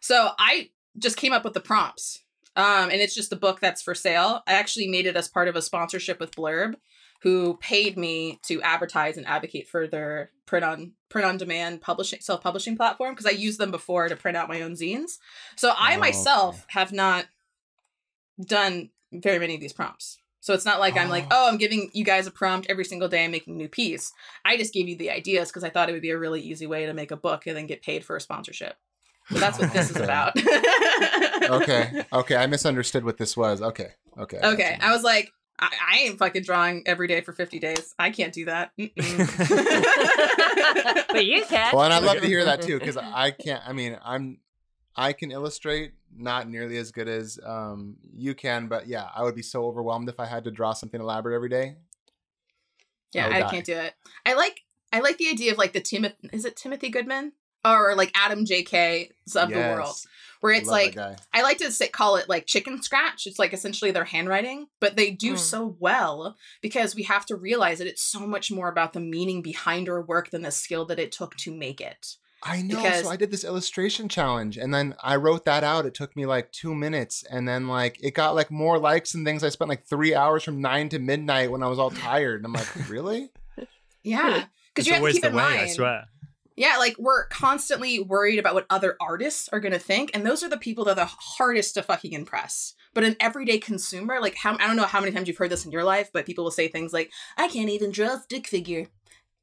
So I just came up with the prompts, and it's just the book that's for sale. I actually made it as part of a sponsorship with Blurb, who paid me to advertise and advocate for their print on demand publishing, self-publishing platform, because I used them before to print out my own zines. So I myself have not done very many of these prompts. So it's not like I'm like, oh, I'm giving you guys a prompt every single day. I'm making a new piece. I just gave you the ideas because I thought it would be a really easy way to make a book and then get paid for a sponsorship. So that's what this is about. Okay. Okay. I misunderstood what this was. Okay. Okay. Okay. I was like, I ain't fucking drawing every day for 50 days. I can't do that. Mm-mm. But you can. Well, and I'd love to hear that too, because I can't. I mean, I can illustrate, not nearly as good as you can, but yeah, I would be so overwhelmed if I had to draw something elaborate every day. Yeah, I can't do it. I like the idea of like the Timothy Goodman or like Adam J.K.'s of the world, where it's like, I like to call it like chicken scratch. It's like essentially their handwriting, but they do so well because we have to realize that it's so much more about the meaning behind our work than the skill that it took to make it. I know. Because... So I did this illustration challenge and then I wrote that out. It took me like 2 minutes and then like it got like more likes and things. I spent like 3 hours from 9 to midnight when I was all tired. And I'm like, really? Yeah. Because you have to keep in mind. I swear. Yeah, like we're constantly worried about what other artists are going to think. And those are the people that are the hardest to fucking impress. But an everyday consumer, like I don't know how many times you've heard this in your life, but people will say things like, I can't even draw a stick figure.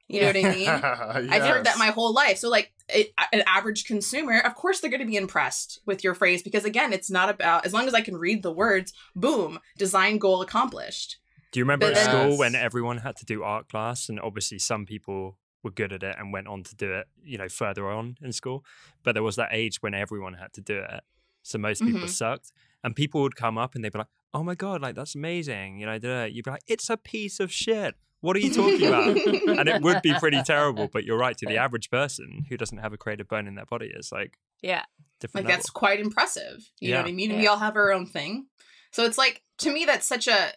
You know what I mean? Yes. I've heard that my whole life. So like an average consumer, of course they're going to be impressed with your phrase. Because again, it's not about, as long as I can read the words, boom, design goal accomplished. Do you remember at school when everyone had to do art class? And obviously some people were good at it and went on to do it, you know, further on in school. But there was that age when everyone had to do it. So most people sucked. And people would come up and they'd be like, oh my God, like that's amazing. You know, you'd be like, it's a piece of shit. What are you talking about? And it would be pretty terrible, but you're right, to the average person who doesn't have a creative bone in their body, it's like, yeah, different. Like level. That's quite impressive. You know what I mean? Yeah. We all have our own thing. So it's like, to me, that's such a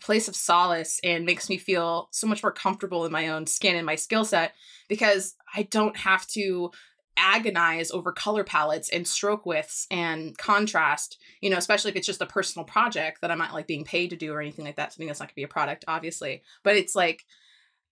place of solace and makes me feel so much more comfortable in my own skin and my skill set, because I don't have to agonize over color palettes and stroke widths and contrast, you know, especially if it's just a personal project that I'm not like being paid to do or anything like that. Something that's not gonna be a product, obviously, but it's like,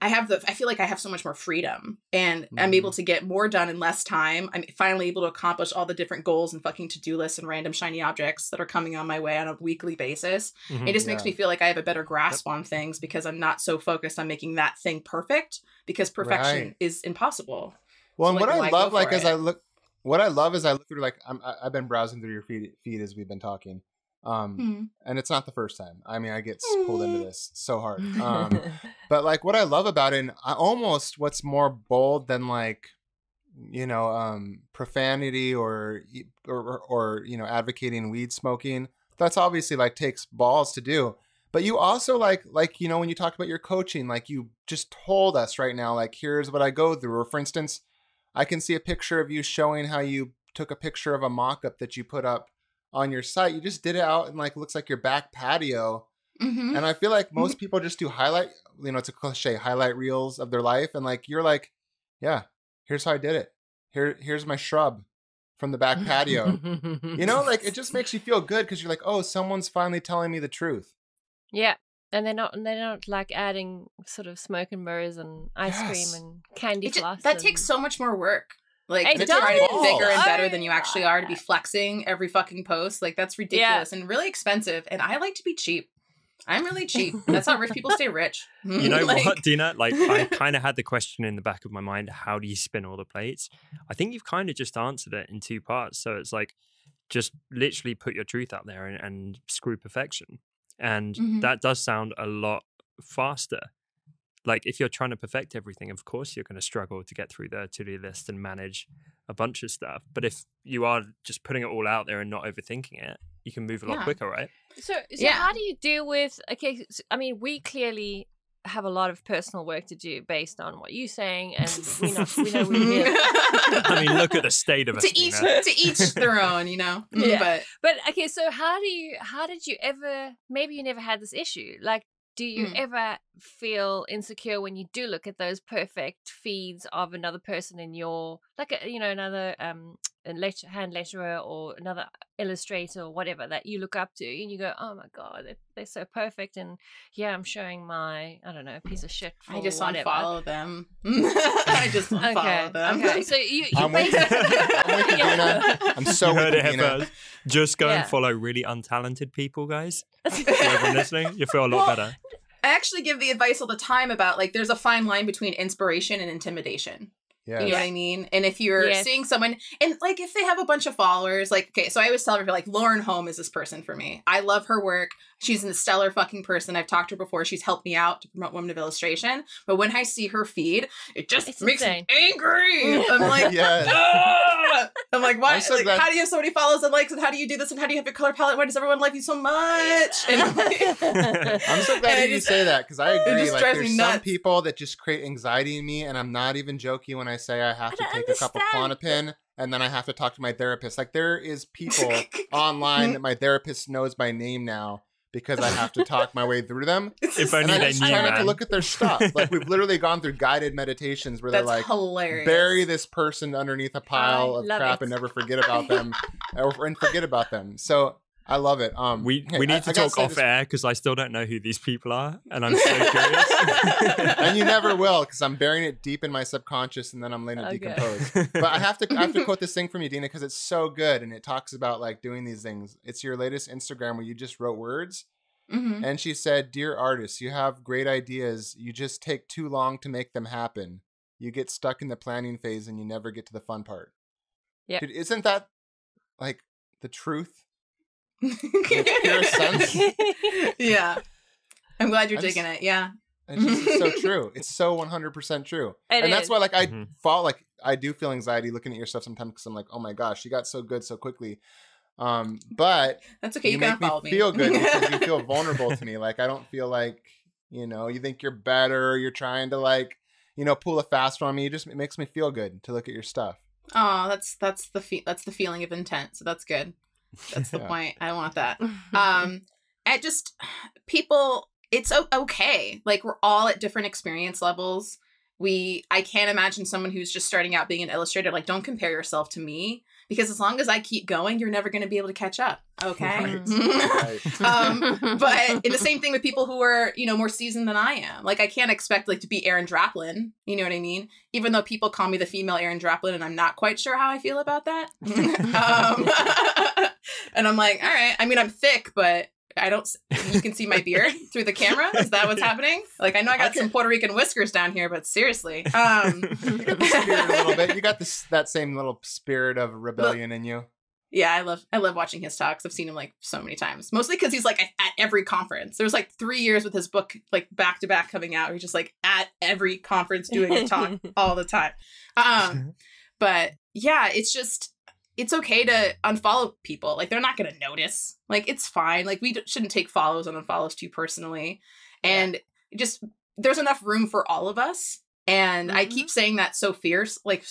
I feel like I have so much more freedom and I'm able to get more done in less time. I'm finally able to accomplish all the different goals and fucking to-do lists and random shiny objects that are coming on my way on a weekly basis. It just makes me feel like I have a better grasp on things because I'm not so focused on making that thing perfect, because perfection is impossible. Well, so, and like, what I love, like as I look, what I love is I look through, like I've been browsing through your feed as we've been talking. And it's not the first time. I mean, I get pulled into this so hard. But like what I love about it, and almost what's more bold than like, you know, profanity or you know, advocating weed smoking, that's obviously like takes balls to do. But you also like, you know, when you talked about your coaching, like you just told us right now, like, here's what I go through. Or for instance, I can see a picture of you showing how you took a picture of a mock-up that you put up on your site. You just did it out in like, looks like your back patio. Mm-hmm. And I feel like most people just do highlight, you know, it's a cliche, highlight reels of their life. And like, you're like, yeah, here's how I did it. Here's my shrub from the back patio. You know, like it just makes you feel good because you're like, oh, someone's finally telling me the truth. Yeah, and they're not like adding sort of smoke and mirrors and ice cream and candy floss. That takes so much more work. Like to try to be bigger and better than you actually are, to be flexing every fucking post. Like that's ridiculous and really expensive. And I like to be cheap. I'm really cheap. That's how rich people stay rich. You know like, what, Dina? Like I kind of had the question in the back of my mind: how do you spin all the plates? I think you've kind of just answered it in two parts. So it's like just literally put your truth out there and screw perfection. And that does sound a lot faster. Like if you're trying to perfect everything, of course you're going to struggle to get through the to-do list and manage a bunch of stuff. But if you are just putting it all out there and not overthinking it, you can move a lot quicker, right? So how do you deal with, okay, I mean, we clearly have a lot of personal work to do based on what you're saying, and we know we really. I mean, look at the state of us. To each their own, you know. Yeah. But okay, so how did you ever? Maybe you never had this issue. Like, do you ever feel insecure when you do look at those perfect feeds of another person in your, like, you know, another hand letterer or another illustrator or whatever that you look up to, and you go, oh my god, they're so perfect, and yeah, I'm showing my, I don't know, piece of shit. I just want to follow them. I just want to follow them. Okay, so I'm with you, Dina. I'm so with you, Dina. Just go and follow really untalented people, guys. Everyone listening, you feel a lot better. I actually give the advice all the time about like there's a fine line between inspiration and intimidation. Yes. You know what I mean? And if you're seeing someone, and like if they have a bunch of followers, like, okay, so I always tell her, like, Lauren Holm is this person for me. I love her work. She's a stellar fucking person. I've talked to her before. She's helped me out to promote Women of Illustration. But when I see her feed, it just makes me angry. I'm like, ah! I'm like, why? Like, how do you have so many follows and likes? And how do you do this? And how do you have your color palette? Why does everyone love you so much? And I'm, like, I'm so glad that you say that, because I agree. Like, there's some people that just create anxiety in me, and I'm not even joking when I say I have to take a cup of Klonopin and then I have to talk to my therapist. Like, there is people online that my therapist knows by name now because I have to talk my way through them. If only they knew, man. I have to look at their stuff. Like, we've literally gone through guided meditations where they're like, hilarious. Bury this person underneath a pile of crap and never forget about them and forget about them. So I love it. We need to talk off air because I still don't know who these people are, and I'm so curious. And you never will, because I'm burying it deep in my subconscious, and then I'm letting it decompose. But I have to quote this thing from you, Dina, because it's so good, and it talks about like doing these things. It's your latest Instagram where you just wrote words, and she said, "Dear artists, you have great ideas. You just take too long to make them happen. You get stuck in the planning phase, and you never get to the fun part." Yeah, isn't that like the truth? Sense. Yeah, I'm glad you're digging it. Yeah, it's so true. It's so 100% true, and that's why, like, I fall, like, I do feel anxiety looking at your stuff sometimes because I'm like, oh my gosh, you got so good so quickly. But that's okay. You make me feel good because you feel vulnerable to me. Like, I don't feel like, you know, you think you're better. You're trying to, like, you know, pull a fast one on me. It makes me feel good to look at your stuff. Oh, that's the feeling of intent. So that's good. That's the point. I want that. I just, people, it's okay. Like, we're all at different experience levels. I can't imagine someone who's just starting out being an illustrator. Like, don't compare yourself to me, because as long as I keep going, you're never going to be able to catch up. Okay. Right. But it's the same thing with people who are, you know, more seasoned than I am. Like, I can't expect, like, to be Aaron Draplin. You know what I mean? Even though people call me the female Aaron Draplin, and I'm not quite sure how I feel about that. And I'm like, all right. I mean, I'm thick, but I don't. You can see my beard through the camera. Is that what's happening? Like, I know I got some Puerto Rican whiskers down here, but seriously, you got the spirit a little bit. You got that same little spirit of rebellion in you. Yeah, I love watching his talks. I've seen him like so many times, mostly because he's like at every conference. There was like 3 years with his book like back to back coming out. He's just like at every conference doing a talk all the time. But yeah, it's okay to unfollow people. Like, they're not going to notice. Like, it's fine. Like, we shouldn't take follows and unfollows too personally. And just, there's enough room for all of us. And I keep saying that so fiercely,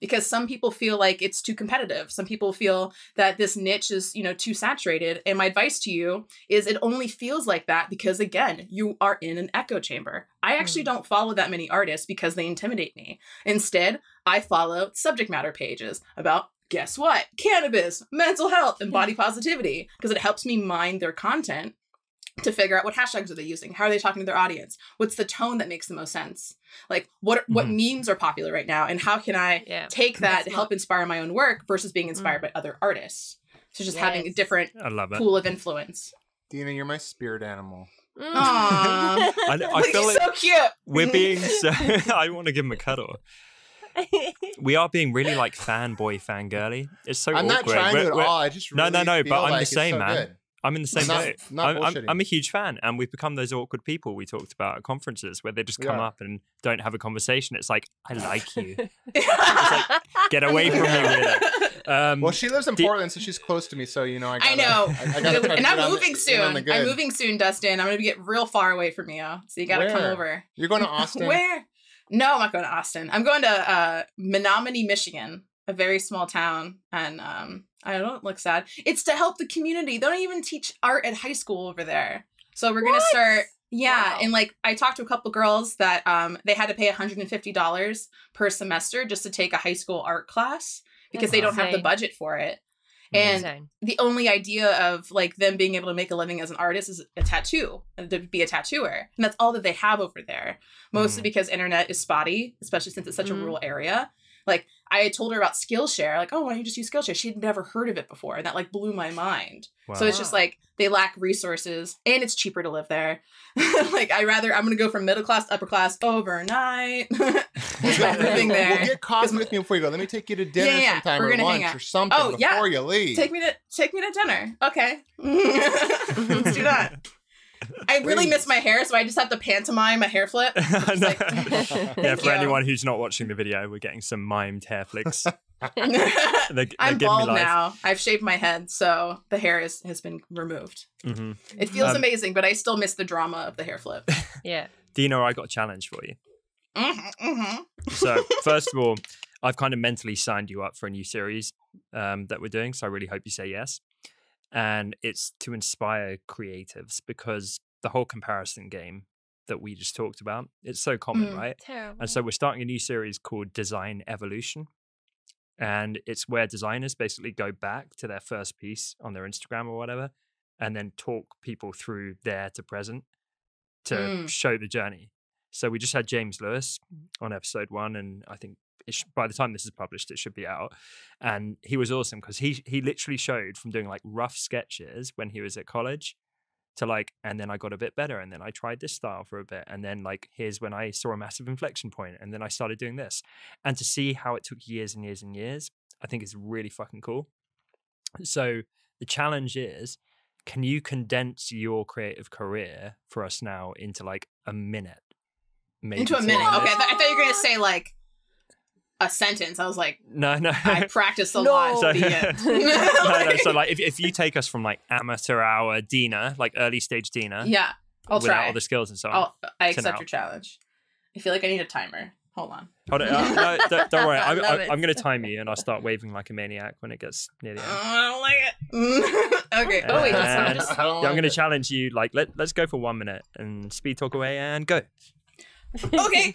because some people feel like it's too competitive. Some people feel that this niche is, you know, too saturated. And my advice to you is it only feels like that because, again, you are in an echo chamber. I actually don't follow that many artists because they intimidate me. Instead, I follow subject matter pages about, guess what? Cannabis, mental health, and body positivity, because it helps me mine their content to figure out what hashtags are they using? How are they talking to their audience? What's the tone that makes the most sense? Like, what memes are popular right now? And how can I take that to help inspire my own work versus being inspired by other artists? So just having a different pool of influence. Dina, you're my spirit animal. Aww. I feel like so cute. We're being so... I want to give him a cuddle. We are being really like fanboy, fangirly. It's so awkward. I'm not trying to at all. I just really No, but I'm like the same, so man. Good. I'm in the same way. I'm a huge fan, and we've become those awkward people we talked about at conferences where they just come up and don't have a conversation. It's like, I like you. It's like, get away from me with it. Well, she lives in Portland, so she's close to me. So, you know, I know. And I'm moving soon. I'm moving soon, Dustin. I'm going to get real far away from you. So you got to come over. You're going to Austin? Where? No, I'm not going to Austin. I'm going to Menominee, Michigan, a very small town. And I don't look sad. It's to help the community. They don't even teach art at high school over there. So we're going to start. Yeah. Wow. And like, I talked to a couple girls that they had to pay $150 per semester just to take a high school art class because they don't have the budget for it. And the only idea of like them being able to make a living as an artist is a tattoo, to be a tattooer. And that's all that they have over there. Mostly because internet is spotty, especially since it's such a rural area. Like, I told her about Skillshare, like, oh, why don't you just use Skillshare? She had never heard of it before. And that like blew my mind. Wow. So it's just like, they lack resources and it's cheaper to live there. Like, I'm going to go from middle class to upper class overnight. Living there. Well, get coffee with me before you go. Let me take you to dinner sometime or lunch or something before you leave. Take me to dinner. Okay. Let's do that. I really miss my hair, so I just have to pantomime a hair flip. Like, yeah, for anyone who's not watching the video, we're getting some mimed hair flicks. I'm bald now. I've shaved my head, so the hair has been removed. It feels amazing, but I still miss the drama of the hair flip. Yeah. Dina, I got a challenge for you. So, first of all, I've kind of mentally signed you up for a new series that we're doing, so I really hope you say yes. And it's to inspire creatives, because the whole comparison game that we just talked about, it's so common, right? Terrible. And so we're starting a new series called Design Evolution. And it's where designers basically go back to their first piece on their Instagram or whatever, and then talk people through there to present to show the journey. So we just had James Lewis on episode 1, and I think by the time this is published, it should be out. And he was awesome because he literally showed from doing like rough sketches when he was at college to like, and then I got a bit better, and then I tried this style for a bit, and then like, here's when I saw a massive inflection point, and then I started doing this. And to see how it took years and years and years, I think is really fucking cool. So the challenge is, can you condense your creative career for us now into like a minute? Maybe into a minute. Okay, I thought you were going to say like, a sentence. I was like, no. I practiced a lot. So, so like, if you take us from like amateur hour Dina, like early stage Dina, I'll try all the skills and so on. I accept your challenge. I feel like I need a timer. Hold on. No, don't worry. I'm going to time you, and I'll start waving like a maniac when it gets near the end. I don't like it. Okay. Oh wait, I'm going to challenge you. Like, let's go for 1 minute and speed talk away and go. Okay.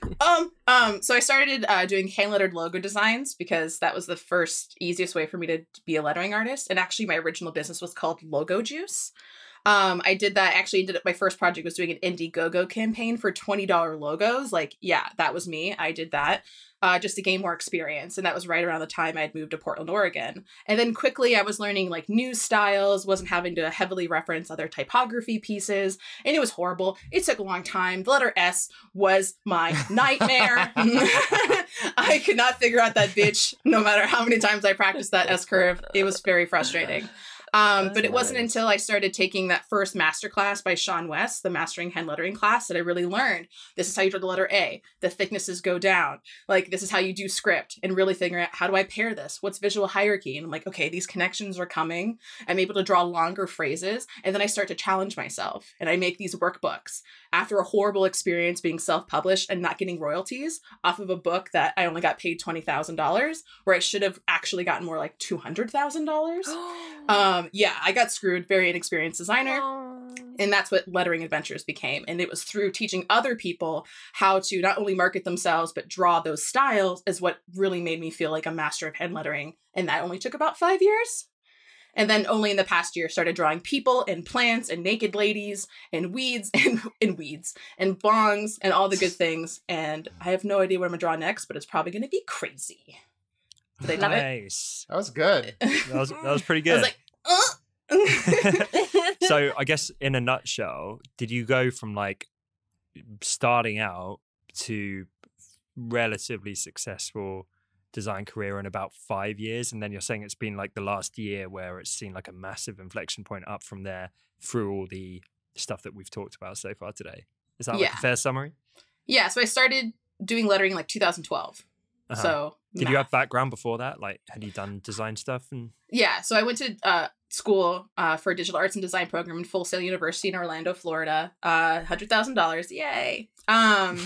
So I started doing hand-lettered logo designs because that was the first easiest way for me to be a lettering artist. And actually, my original business was called Logo Juice. I did that. Actually, did it. My first project was doing an Indiegogo campaign for $20 logos. Like, yeah, that was me. I did that just to gain more experience. And that was right around the time I had moved to Portland, Oregon. And then quickly I was learning like new styles, wasn't having to heavily reference other typography pieces. And it was horrible. It took a long time. The letter S was my nightmare. I could not figure out that bitch no matter how many times I practiced that S curve. It was very frustrating. But it wasn't until I started taking that first masterclass by Sean West, the mastering hand lettering class, that I really learned this is how you draw the letter A, the thicknesses go down, like this is how you do script, and really figuring out how do I pair this? What's visual hierarchy? And I'm like, okay, these connections are coming. I'm able to draw longer phrases. And then I start to challenge myself and I make these workbooks. After a horrible experience being self-published and not getting royalties off of a book that I only got paid $20,000, where I should have actually gotten more like $200,000. Yeah, I got screwed, very inexperienced designer. Aww. And that's what Lettering Adventures became. And it was through teaching other people how to not only market themselves, but draw those styles is what really made me feel like a master of hand lettering. And that only took about 5 years. And then only in the past year started drawing people and plants and naked ladies and weeds and weeds and bongs and all the good things. And I have no idea what I'm gonna draw next, but it's probably gonna be crazy. But I love nice. It. That was good. That was pretty good. I was like, So I guess in a nutshell, did you go from like starting out to relatively successful design career in about 5 years, and then you're saying it's been like the last year where it's seen like a massive inflection point up from there through all the stuff that we've talked about so far today? Is that like a fair summary? Yeah, so I started doing lettering in like 2012. So did you have background before that? Like, had you done design stuff? And yeah, so I went to school for a digital arts and design program in Full Sail University in Orlando, Florida. $100,000, yay! And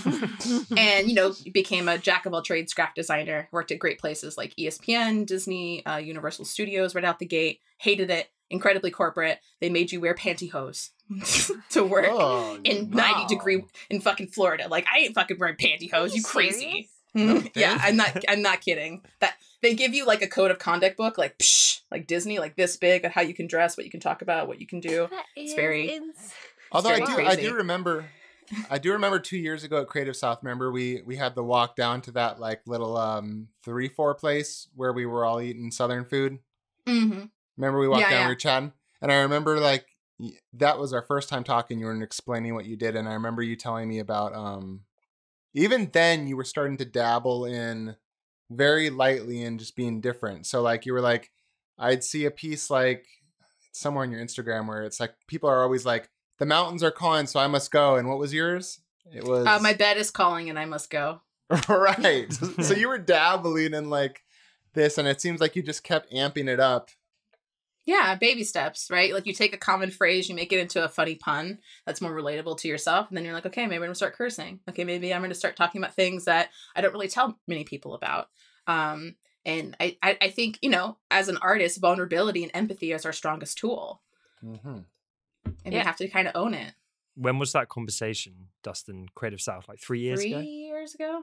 you know, became a jack of all trades graphic designer. Worked at great places like ESPN, Disney, Universal Studios right out the gate. Hated it. Incredibly corporate. They made you wear pantyhose to work in 90-degree in fucking Florida. Like, I ain't fucking wearing pantyhose. You crazy? Okay. Yeah, I'm not kidding. That they give you like a code of conduct book, like psh, like Disney, like this big, on how you can dress, what you can talk about, what you can do. It's very I do remember 2 years ago at Creative South, remember we had the walk down to that like little 3-4 place where we were all eating Southern food. Mm-hmm. Remember we walked down, we were chatting, and I remember like that was our first time talking. You were explaining what you did, and I remember you telling me about even then you were starting to dabble in very lightly and just being different. So like you were like, I'd see a piece like somewhere on your Instagram where it's like people are always like, the mountains are calling, so I must go. And what was yours? It was my bed is calling and I must go. Right. So you were dabbling in like this, and it seems like you just kept amping it up. Yeah, baby steps, right? Like you take a common phrase, you make it into a funny pun that's more relatable to yourself. And then you're like, okay, maybe I'm going to start cursing. Okay, maybe I'm going to start talking about things that I don't really tell many people about. And I think, you know, as an artist, vulnerability and empathy is our strongest tool. Mm-hmm. And we have to kind of own it. When was that conversation, Dustin, Creative South? Like 3 years ago? 3 years ago?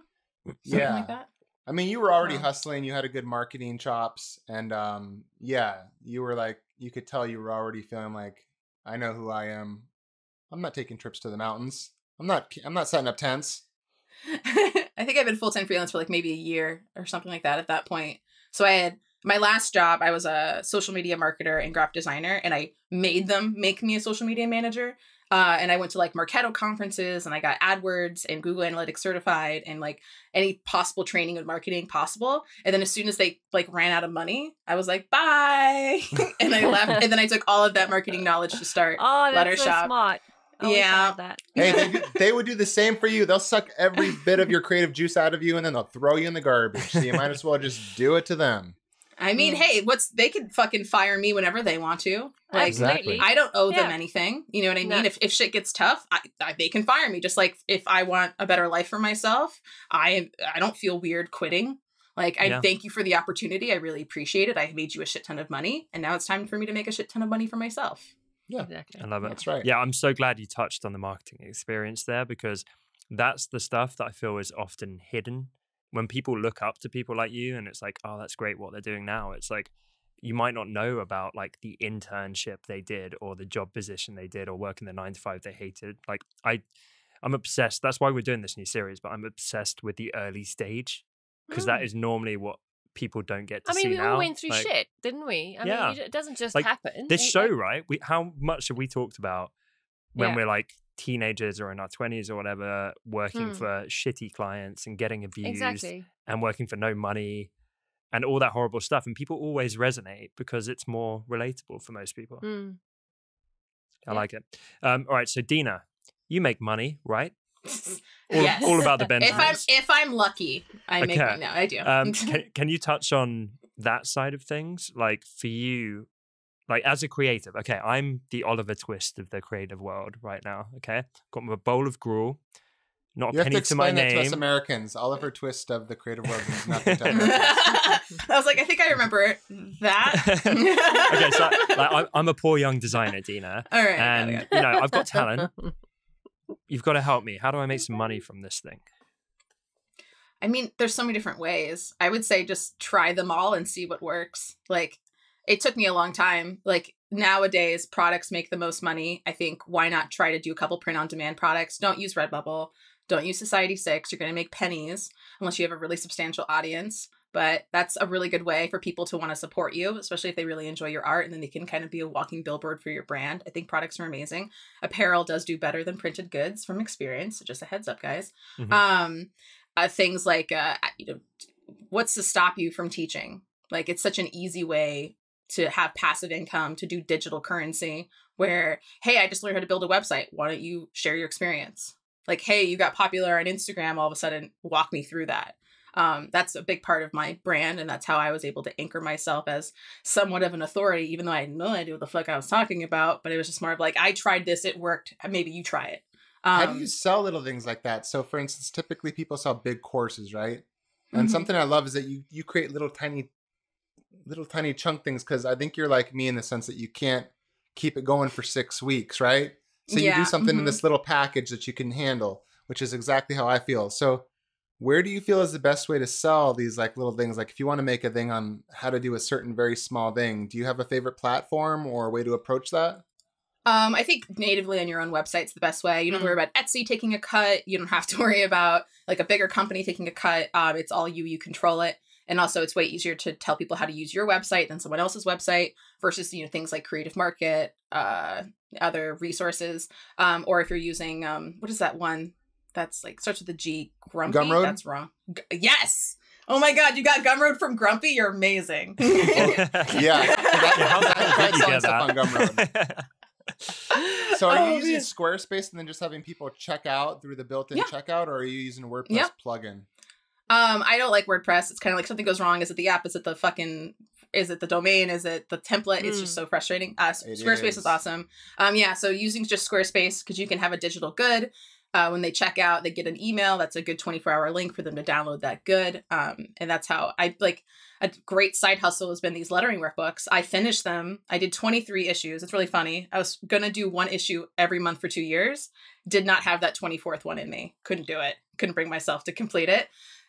Something like that. I mean, you were already hustling. You had a good marketing chops. And yeah, you were like, you could tell you were already feeling like, I know who I am. I'm not taking trips to the mountains. I'm not setting up tents. I think I've been full-time freelance for like maybe a year or something like that at that point. So I had my last job. I was a social media marketer and graphic designer, and I made them make me a social media manager. And I went to like Marketo conferences, and I got AdWords and Google Analytics certified and like any possible training and marketing possible. And then as soon as they like ran out of money, I was like, bye. And I left. And then I took all of that marketing knowledge to start Letter Shoppe. So smart. That. Hey, they would do the same for you. They'll suck every bit of your creative juice out of you, and then they'll throw you in the garbage. So you might as well just do it to them. I mean, hey, they could fucking fire me whenever they want to. Like, absolutely. I don't owe them anything. You know what I mean? No. If shit gets tough, they can fire me. Just like if I want a better life for myself, I don't feel weird quitting. Like, I thank you for the opportunity. I really appreciate it. I made you a shit ton of money, and now it's time for me to make a shit ton of money for myself. Yeah, exactly. I love it. That's right. Yeah, I'm so glad you touched on the marketing experience there, because that's the stuff that I feel is often hidden. When people look up to people like you, and it's like, oh, that's great what they're doing now. It's like, you might not know about like the internship they did or the job position they did or working the 9-to-5 they hated. Like I'm obsessed. That's why we're doing this new series, but I'm obsessed with the early stage because that is normally what people don't get to see now. I mean, we all went through like, shit, didn't we? I mean, it doesn't just like, happen. This show, right? How much have we talked about when we're like teenagers or in our 20s or whatever, working for shitty clients and getting abused and working for no money and all that horrible stuff. And people always resonate because it's more relatable for most people. I like it. All right. So Dina, you make money, right? All about the benefits. If I'm lucky, I make money. No, I do. Can you touch on that side of things? Like for you, like as a creative, okay, I'm the Oliver Twist of the creative world right now. Okay. Got my bowl of gruel. Not a penny to my name. You have to explain that to us Americans. Oliver Twist of the creative world means nothing to Americans. I was like, I think I remember that. Okay, so like, I'm a poor young designer, Dina. All right. And, you know, I've got talent. You've got to help me. How do I make some money from this thing? I mean, there's so many different ways. I would say just try them all and see what works. Like, it took me a long time. Like, nowadays, products make the most money. I think, why not try to do a couple print-on-demand products? Don't use Redbubble. Don't use Society6. You're going to make pennies unless you have a really substantial audience. But that's a really good way for people to want to support you, especially if they really enjoy your art. And then they can kind of be a walking billboard for your brand. I think products are amazing. Apparel does do better than printed goods from experience. So just a heads up, guys. Things like, you know, what's to stop you from teaching? Like, it's such an easy way to have passive income, to do digital currency where, hey, I just learned how to build a website. Why don't you share your experience? Like, hey, you got popular on Instagram. All of a sudden, walk me through that. That's a big part of my brand. And that's how I was able to anchor myself as somewhat of an authority, even though I had no idea what the fuck I was talking about. But it was just more of like, I tried this. It worked. Maybe you try it. How do you sell little things like that? So, for instance, typically people sell big courses, right? And something I love is that you create little tiny chunk things, because I think you're like me in the sense that you can't keep it going for 6 weeks, right? So you do something in this little package that you can handle, which is exactly how I feel. So where do you feel is the best way to sell these like little things? Like if you want to make a thing on how to do a certain very small thing, do you have a favorite platform or a way to approach that? I think natively on your own website's the best way. You don't worry about Etsy taking a cut. You don't have to worry about like a bigger company taking a cut. It's all you, you control it. And also it's way easier to tell people how to use your website than someone else's website versus, you know, things like Creative Market, other resources. Or if you're using, what is that one that's like, starts with the G, Grumpy? Gumroad? That's wrong. Yes. Oh my God, you got Gumroad from Grumpy? You're amazing. So are you using Squarespace and then just having people check out through the built-in checkout, or are you using WordPress plugin? I don't like WordPress. It's kind of like something goes wrong. Is it the app? Is it the fucking, is it the domain? Is it the template? It's just so frustrating. Squarespace is awesome. Yeah. So using just Squarespace, because you can have a digital good. When they check out, they get an email. That's a good 24-hour link for them to download that good. And that's how I like a great side hustle has been these lettering workbooks. I finished them. I did 23 issues. It's really funny. I was going to do one issue every month for 2 years. Did not have that 24th one in me. Couldn't do it. Couldn't bring myself to complete it.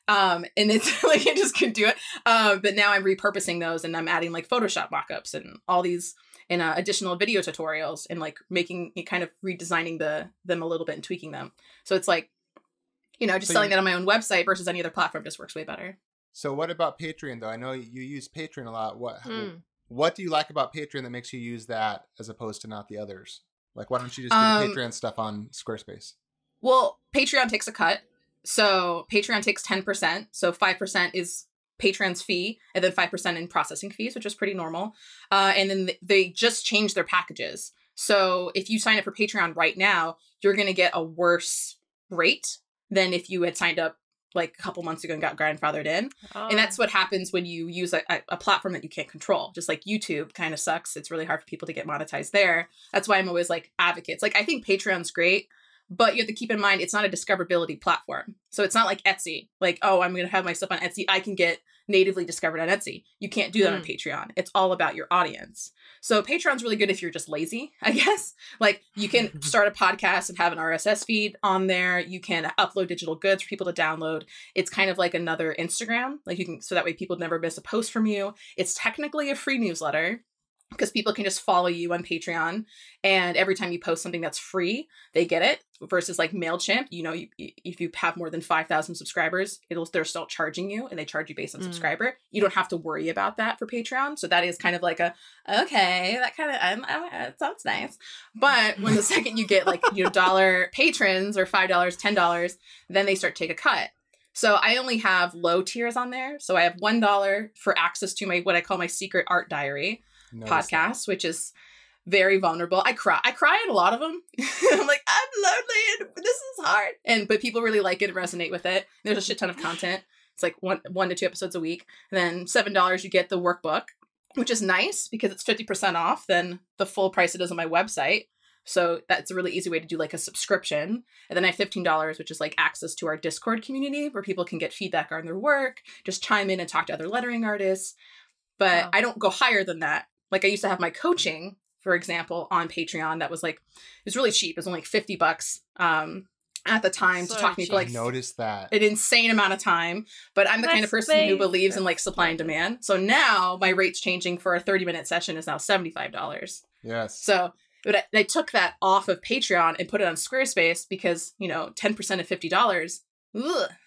And it's like, I just couldn't do it. But now I'm repurposing those and I'm adding like Photoshop mockups and all these and additional video tutorials and like making it kind of redesigning them a little bit and tweaking them. So it's like, you know, just so selling that on my own website versus any other platform just works way better. So what about Patreon though? I know you use Patreon a lot. What do you like about Patreon that makes you use that as opposed to not the others? Like, why don't you just do Patreon stuff on Squarespace? Well, Patreon takes a cut. So Patreon takes 10%. So 5% is Patreon's fee and then 5% in processing fees, which is pretty normal. And then they just changed their packages. So if you sign up for Patreon right now, you're going to get a worse rate than if you had signed up like a couple months ago and got grandfathered in. And that's what happens when you use a platform that you can't control. Just like YouTube kind of sucks. It's really hard for people to get monetized there. That's why I'm always like advocates. Like I think Patreon's great. But you have to keep in mind, it's not a discoverability platform. So it's not like Etsy. Like, oh, I'm going to have my stuff on Etsy. I can get natively discovered on Etsy. You can't do that on Patreon. It's all about your audience. So Patreon's really good if you're just lazy, I guess. Like you can start a podcast and have an RSS feed on there. You can upload digital goods for people to download. It's kind of like another Instagram. Like you can, so that way people never miss a post from you. It's technically a free newsletter, because people can just follow you on Patreon, and every time you post something that's free, they get it. Versus like MailChimp, you know, if you have more than 5,000 subscribers, they're still charging you, and they charge you based on subscriber. You don't have to worry about that for Patreon. So that is kind of like a, okay, that kind of it sounds nice. But when the second you get like dollar patrons or $5, $10, then they start to take a cut. So I only have low tiers on there. So I have $1 for access to my, what I call my secret art diary. Podcast, which is very vulnerable. I cry at a lot of them. I'm like, I'm lonely and this is hard, but people really like it and resonate with it. There's a shit ton of content. It's like one to two episodes a week, and then $7 you get the workbook, which is nice because it's 50% off than the full price it is on my website. So that's a really easy way to do like a subscription. And then I have $15, which is like access to our Discord community where people can get feedback on their work, just chime in and talk to other lettering artists. But wow, I don't go higher than that. Like I used to have my coaching, for example, on Patreon. That was like, it was really cheap. It was only like $50 at the time, so to talk to me for like an insane amount of time. But I'm the kind of person who believes in like supply and demand. So now my rate's changing for a 30-minute session is now $75. Yes. So but I took that off of Patreon and put it on Squarespace because, 10% of $50,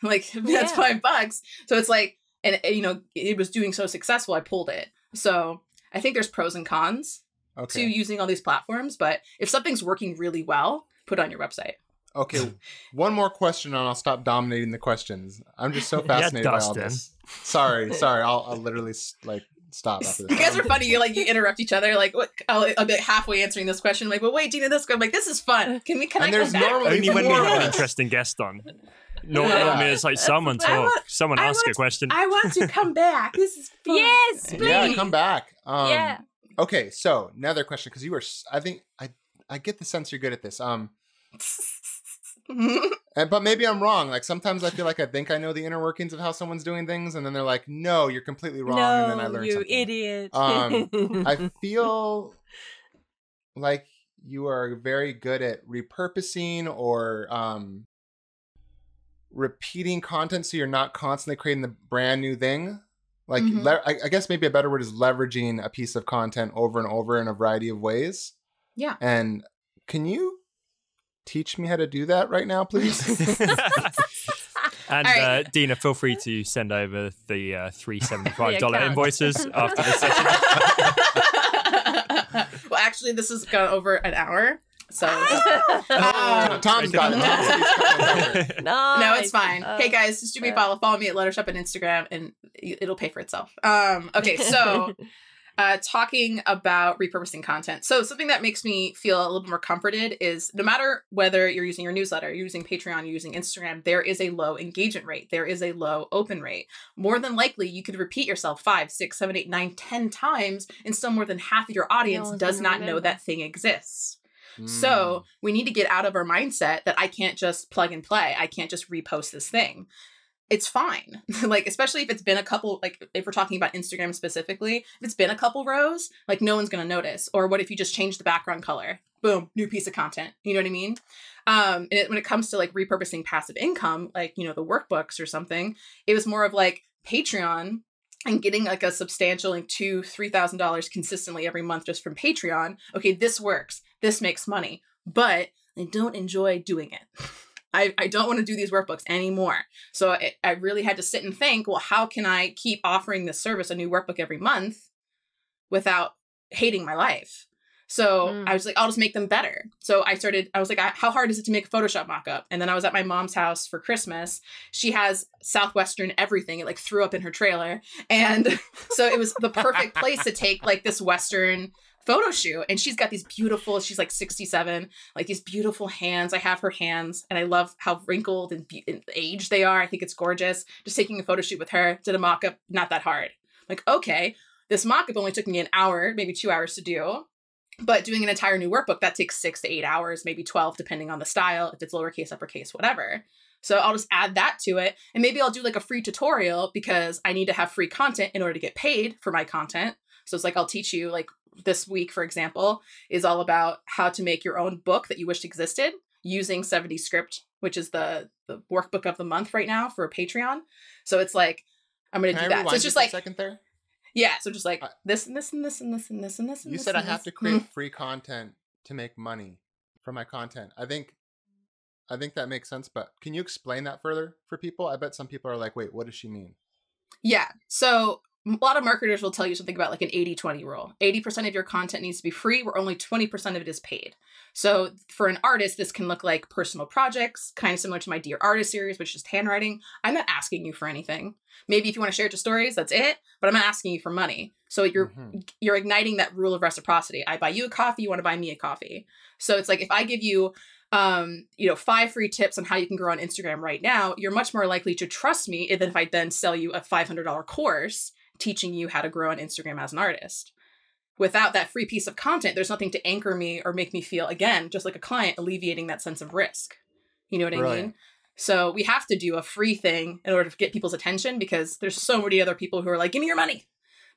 like that's $5. So it's like, and it was doing so successful, I pulled it. So I think there's pros and cons to using all these platforms, but if something's working really well, put it on your website. Okay, one more question and I'll stop dominating the questions. I'm just so fascinated by all this. Sorry, I'll literally like stop after this. You guys are funny. You interrupt each other. Like, what? I'll be halfway answering this question. I'm like, well, wait, Dina, this one. I'm like, this is fun. Can we? Can I come back? Only when we have an interesting guest on. I mean, it's like someone ask a question. I want to come back. This is fun. Yes, please. Yeah, come back. Okay, so another question, because you were, I think, I get the sense you're good at this. But maybe I'm wrong. Like sometimes I feel like I think I know the inner workings of how someone's doing things, and then they're like, no, you're completely wrong. No, and then I learn something. You idiot. I feel like you are very good at repurposing or repeating content, so you're not constantly creating the brand new thing. Like I guess maybe a better word is leveraging a piece of content over and over in a variety of ways. Yeah. And can you teach me how to do that right now, please? And right. Dina, feel free to send over the $375 invoices after the session. Well, actually, this has gone over an hour. So Tom's got it. No, it's fine. Hey guys, just do me a follow. Follow me at Letter Shoppe on Instagram, and it'll pay for itself. Okay, so talking about repurposing content. So something that makes me feel a little bit more comforted is no matter whether you're using your newsletter, you're using Patreon, you're using Instagram, there is a low engagement rate. There is a low open rate. More than likely, you could repeat yourself 5, 6, 7, 8, 9, 10 times, and still more than half of your audience does not know that thing exists. So we need to get out of our mindset that I can't just plug and play. I can't just repost this thing. It's fine. Like, especially if it's been a couple, like if we're talking about Instagram specifically, if it's been a couple rows, like no one's going to notice. Or what if you just change the background color? Boom, new piece of content. You know what I mean? And when it comes to like repurposing passive income, like, the workbooks or something, it was more of like Patreon and getting like a substantial like $2,000 to $3,000 consistently every month just from Patreon. Okay, this works. This makes money, but I don't enjoy doing it. I don't want to do these workbooks anymore. So I really had to sit and think, well, how can I keep offering this service, a new workbook every month, without hating my life? So I was like, I'll just make them better. So I was like, how hard is it to make a Photoshop mock-up? And then I was at my mom's house for Christmas. She has Southwestern everything. It like threw up in her trailer. And so it was the perfect place to take like this Western photo shoot. And she's got these beautiful, she's like 67, like these beautiful hands. I have her hands and I love how wrinkled and aged they are. I think it's gorgeous. Just taking a photo shoot with her, did a mock-up, not that hard. Like, okay, this mock-up only took me an hour, maybe 2 hours to do. But doing an entire new workbook, that takes 6 to 8 hours, maybe 12, depending on the style, if it's lowercase, uppercase, whatever. So I'll just add that to it. And maybe I'll do like a free tutorial because I need to have free content in order to get paid for my content. So it's like, I'll teach you, like this week, for example, is all about how to make your own book that you wished existed using 70 Script, which is the workbook of the month right now for Patreon. So it's like, I'm going to do that. So it's just like, second there? Yeah. So just like this and this and this and this and this and this. You said I have to create free content to make money for my content. I think that makes sense, but can you explain that further for people? I bet some people are like, wait, what does she mean? Yeah. So a lot of marketers will tell you something about like an 80-20 rule. 80% of your content needs to be free, where only 20% of it is paid. So for an artist, this can look like personal projects, kind of similar to my Dear Artist series, which is handwriting. I'm not asking you for anything. Maybe if you want to share it to stories, that's it, but I'm not asking you for money. So you're igniting that rule of reciprocity. I buy you a coffee, you want to buy me a coffee. So it's like, if I give you, you know, 5 free tips on how you can grow on Instagram right now, you're much more likely to trust me than if I then sell you a $500 course teaching you how to grow on Instagram as an artist. Without that free piece of content, there's nothing to anchor me or make me feel, again, just like a client, alleviating that sense of risk. You know what I mean? So we have to do a free thing in order to get people's attention, because there's so many other people who are like, give me your money.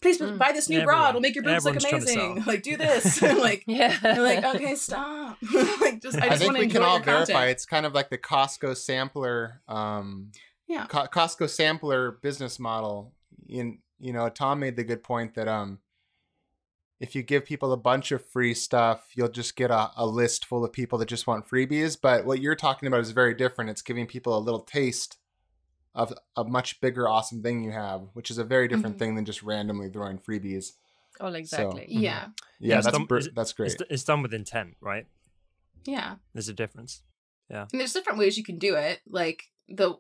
Please buy this new bra. It'll make your boobs look amazing. Like, do this. Like, yeah. Like, okay, stop. Like, just, I just want to enjoy your content. I think we can all verify. It's kind of like the Costco sampler, Costco sampler business model. You know, Tom made the good point that if you give people a bunch of free stuff, you'll just get a list full of people that just want freebies. But what you're talking about is very different. It's giving people a little taste of a much bigger, awesome thing you have, which is a very different thing than just randomly throwing freebies. Oh, exactly. So, yeah, that's great. It's done with intent, right? Yeah. There's a difference. Yeah. And there's different ways you can do it. Like the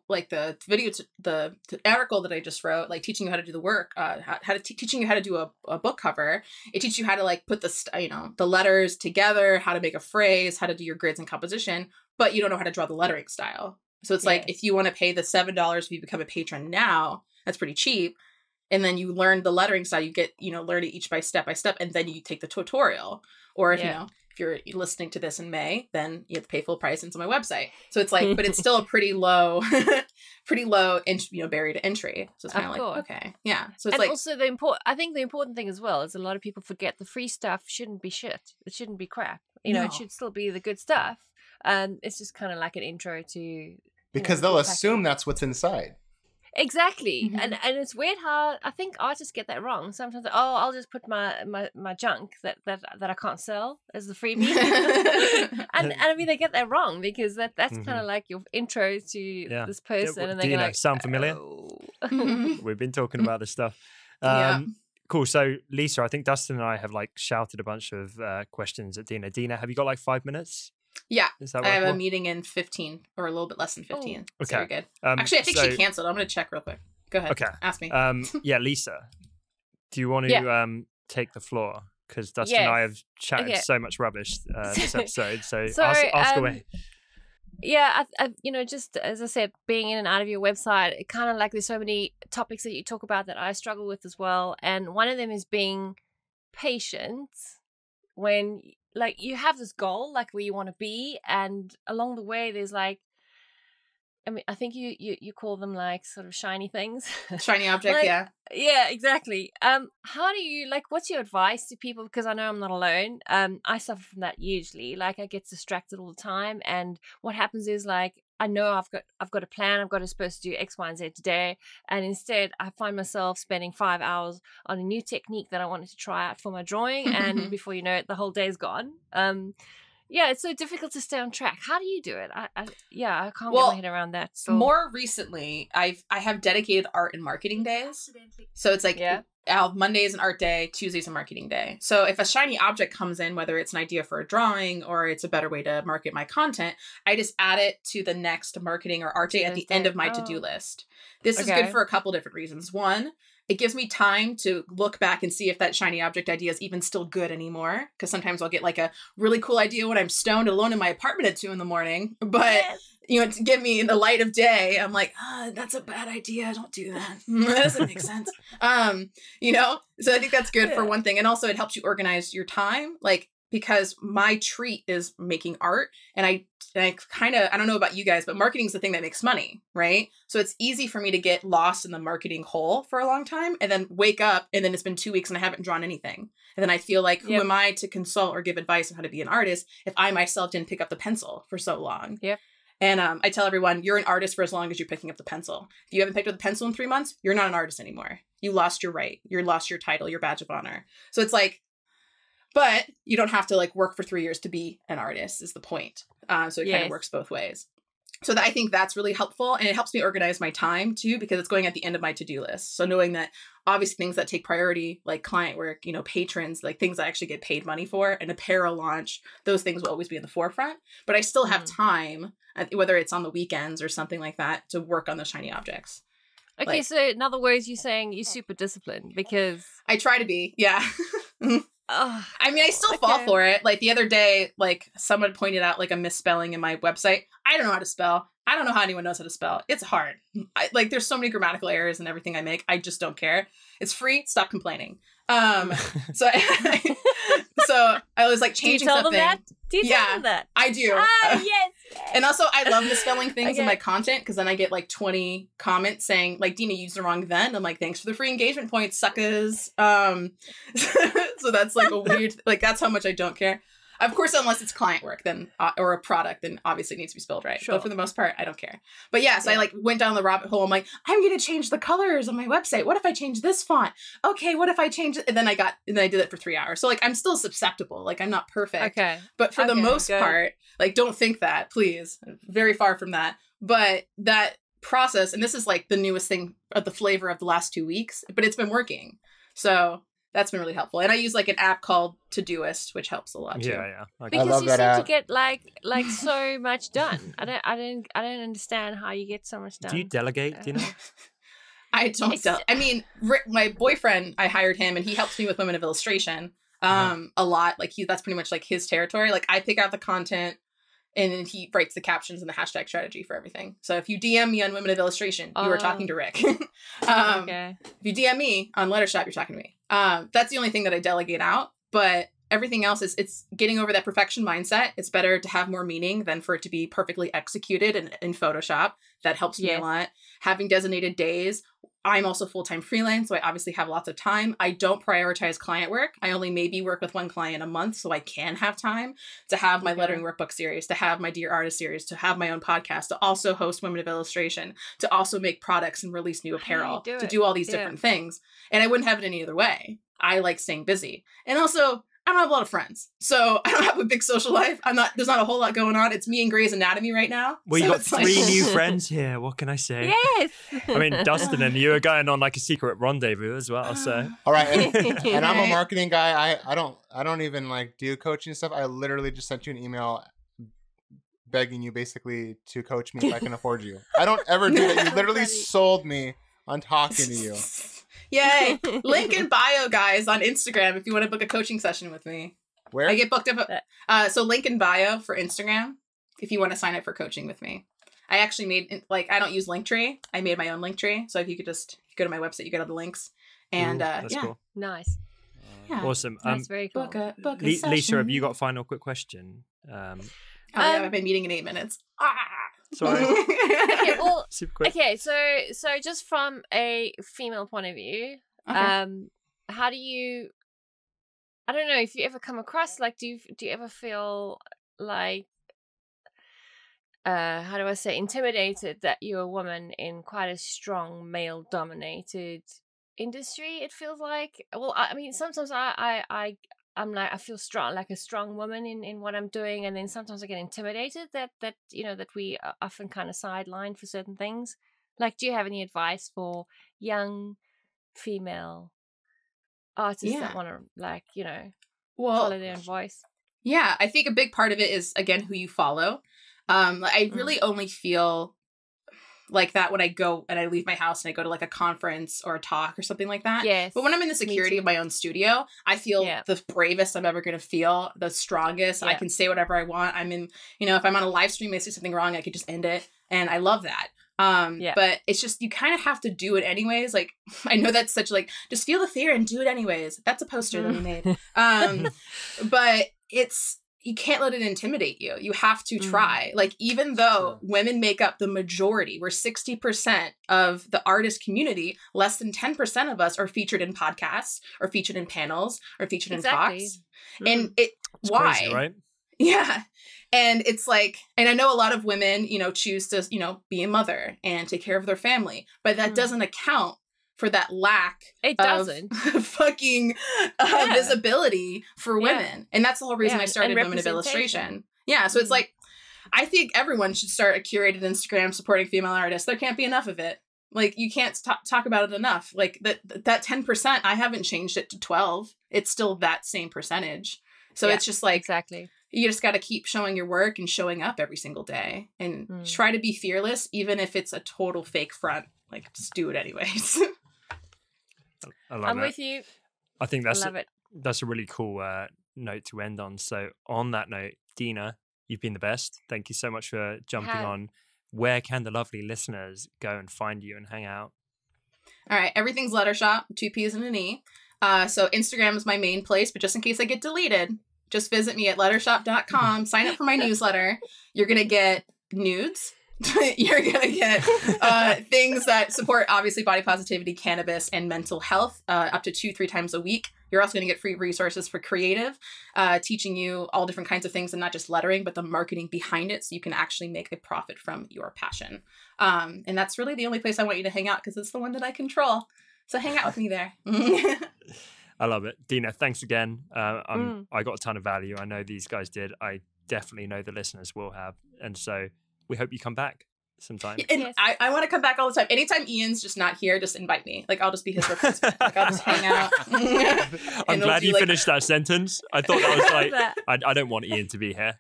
video, the article that I just wrote, like teaching you how to do the work, teaching you how to do a book cover. It teaches you how to like put the letters together, how to make a phrase, how to do your grids and composition, but you don't know how to draw the lettering style. So it's like, if you want to pay the $7, if you become a patron now, that's pretty cheap. And then you learn the lettering style, you get, learn it each by step, and then you take the tutorial. Or if, if you're listening to this in May, then you have to pay full price and it's on my website. So it's like, but it's still a pretty low, barrier to entry. So it's kind of like, okay. Yeah. So it's, and like, also I think the important thing as well is a lot of people forget the free stuff shouldn't be shit. It shouldn't be crap. It should still be the good stuff. And it's just kind of like an intro to, because they'll assume that's what's inside. Exactly. And it's weird how I think artists get that wrong. Sometimes, oh, I'll just put my junk that I can't sell as the freebie. and I mean, they get that wrong, because that's kind of like your intro to this person. And they're like, sound familiar? Oh. We've been talking about this stuff. Cool. So Lisa, I think Dustin and I have like shouted a bunch of questions at Dina. Dina, have you got like 5 minutes? Yeah, I have a meeting in 15, or a little bit less than 15. Okay. So you're good. Actually, I think she canceled. I'm going to check real quick. Go ahead. Okay. Ask me. Yeah, Lisa, do you want to take the floor? Because Dustin and I have chatted so much rubbish this episode. So ask away. Yeah, just as I said, being in and out of your website, it kind of like there's so many topics that you talk about that I struggle with as well. And one of them is being patient when... Like you have this goal, like where you want to be, and along the way, there's like, I mean, I think you call them like sort of shiny things, shiny object, like, yeah, yeah, exactly. How do you like? What's your advice to people? Because I know I'm not alone. I suffer from that usually. Like I get distracted all the time, and what happens is like I know I've got a plan. Supposed to do X, Y, and Z today, and instead I find myself spending 5 hours on a new technique that I wanted to try out for my drawing, and before you know it, the whole day's gone. Yeah, it's so difficult to stay on track. How do you do it? I can't get my head around that. So. More recently, I have dedicated art and marketing days. So it's like Monday's an art day, Tuesday's a marketing day. So if a shiny object comes in, whether it's an idea for a drawing or it's a better way to market my content, I just add it to the next marketing or art day at the end of my to-do list. This is good for a couple different reasons. One, it gives me time to look back and see if that shiny object idea is even still good anymore. Because sometimes I'll get like a really cool idea when I'm stoned alone in my apartment at 2 in the morning. But... to give me the light of day, I'm like, that's a bad idea. Don't do that. That doesn't make sense. So I think that's good for one thing. And also it helps you organize your time. Like because my treat is making art. And I kind of, I don't know about you guys, but marketing is the thing that makes money, right? So it's easy for me to get lost in the marketing hole for a long time and then wake up and then it's been 2 weeks and I haven't drawn anything. And then I feel like, who am I to consult or give advice on how to be an artist if I myself didn't pick up the pencil for so long? Yeah. And I tell everyone, you're an artist for as long as you're picking up the pencil. If you haven't picked up the pencil in 3 months, you're not an artist anymore. You lost your right. You lost your title, your badge of honor. So it's like, but you don't have to like work for 3 years to be an artist is the point. So it kind of works both ways. So I think that's really helpful. And it helps me organize my time too, because it's going at the end of my to-do list. So knowing that obviously things that take priority, like client work, you know, patrons, like things I actually get paid money for, an apparel launch, those things will always be in the forefront. But I still have time, whether it's on the weekends or something like that, to work on those shiny objects. Okay, like, so in other words, you're saying you're super disciplined because... I try to be, yeah. I mean, I still fall for it. Like the other day, like someone pointed out like a misspelling in my website. I don't know how to spell. I don't know how anyone knows how to spell. It's hard. Like there's so many grammatical errors in everything I make. I just don't care. It's free. Stop complaining. So I was like changing something. Do you tell them that? I do. Ah, yes. And also I love misspelling things in my content because then I get like 20 comments saying like, Dina, you used the wrong then. I'm like, thanks for the free engagement points, suckers. So that's like a weird, like that's how much I don't care. Of course, unless it's client work then or a product, then obviously it needs to be spelled right. Sure. But for the most part, I don't care. But yeah, so I like went down the rabbit hole. I'm like, I'm going to change the colors on my website. What if I change this font? Okay, what if I change it? And then I did it for 3 hours. So like, I'm still susceptible. Like I'm not perfect. Okay. But for the most part, like don't think that, please. Very far from that. But that process, and this is like the newest thing of the flavor of the last 2 weeks, but it's been working. So... that's been really helpful. And I use like an app called Todoist, which helps a lot too. Yeah, yeah. Okay. Because I love you that seem app. To get like so much done. I don't understand how you get so much done. Do you delegate, Dina? I don't I mean, Rick, my boyfriend, I hired him and he helps me with Women of Illustration a lot. Like that's pretty much like his territory. Like I pick out the content and then he writes the captions and the hashtag strategy for everything. So if you DM me on Women of Illustration, you are talking to Rick. If you DM me on Letter Shoppe, you're talking to me. That's the only thing that I delegate out, but everything else is it's getting over that perfection mindset. It's better to have more meaning than for it to be perfectly executed in Photoshop. That helps me a lot. Having designated days. I'm also full-time freelance, so I obviously have lots of time. I don't prioritize client work. I only maybe work with one client a month, so I can have time to have my lettering workbook series, to have my Dear Artist series, to have my own podcast, to also host Women of Illustration, to also make products and release new apparel, to do all these different things. And I wouldn't have it any other way. I like staying busy. And also, I don't have a lot of friends, so I don't have a big social life. There's not a whole lot going on. It's me and Grey's Anatomy right now. Well, so you got three new friends here. What can I say? Yes. I mean, Dustin and you are going on like a secret rendezvous as well. So all right, and I'm a marketing guy. I don't even like do coaching stuff. I literally just sent you an email begging you basically to coach me if I can afford you. I don't ever do that. You literally sold me on talking to you. Yay. Link in bio, guys, on Instagram if you want to book a coaching session with me. Where? I get booked up. So link in bio for Instagram if you want to sign up for coaching with me. I actually made, like, I don't use Linktree. I made my own Linktree. So if you could just go to my website, you get all the links. And that's cool. Nice. Yeah. Awesome. That's very cool. Book a session. Lisa, have you got a final quick question? I've been meeting in 8 minutes. Ah! Sorry. So just from a female point of view, how do you? I don't know if you ever come across like do you ever feel like how do I say intimidated that you're a woman in quite a strong male dominated industry? It feels like I mean sometimes I'm like I feel strong, like a strong woman in what I'm doing, and then sometimes I get intimidated that you know that we are often kind of sidelined for certain things. Like, do you have any advice for young female artists that want to like you know follow their own voice? Yeah, I think a big part of it is again who you follow. I really only feel like that when I go and I leave my house and I go to like a conference or a talk or something like that. Yes, but when I'm in the security of my own studio, I feel the bravest I'm ever going to feel, the strongest. I can say whatever I want. I'm in, you know, if I'm on a live stream, I see something wrong, I could just end it. And I love that. But it's just, you kind of have to do it anyways. Like, I know that's such like, just feel the fear and do it anyways. That's a poster that we made. But it's, you can't let it intimidate you. You have to try. Like, even though women make up the majority, we're 60% of the artist community, less than 10% of us are featured in podcasts or featured in panels or featured in talks. And it's why? Crazy, right? Yeah. And it's like, and I know a lot of women, you know, choose to, you know, be a mother and take care of their family, but that doesn't account for that lack of fucking visibility for women. And that's the whole reason I started Women of Illustration. Yeah. So it's like, I think everyone should start a curated Instagram supporting female artists. There can't be enough of it. Like, you can't talk about it enough. Like, that 10%, I haven't changed it to 12. It's still that same percentage. So it's just like, you just got to keep showing your work and showing up every single day and try to be fearless, even if it's a total fake front. Like, just do it anyways. I love I'm with you. I think that's a really cool note to end on. So on that note, Dina, you've been the best. Thank you so much for jumping on. Where can the lovely listeners go and find you and hang out? All right. Everything's Letter Shoppe, 2 P's and an E. So Instagram is my main place, but just in case I get deleted, just visit me at lettershoppe.com. Sign up for my newsletter. You're going to get nudes. You're going to get things that support, obviously, body positivity, cannabis, and mental health up to 2-3 times a week. You're also going to get free resources for creative, teaching you all different kinds of things and not just lettering, but the marketing behind it so you can actually make a profit from your passion. And that's really the only place I want you to hang out because it's the one that I control. So hang out with me there. I love it. Dina, thanks again. I got a ton of value. I know these guys did. I definitely know the listeners will have. And so we hope you come back sometime. And I want to come back all the time. Anytime Ian's just not here, just invite me. Like, I'll just be his replacement. Like, I'll just hang out. I'm glad you finished that sentence. I thought that was like, I don't want Ian to be here.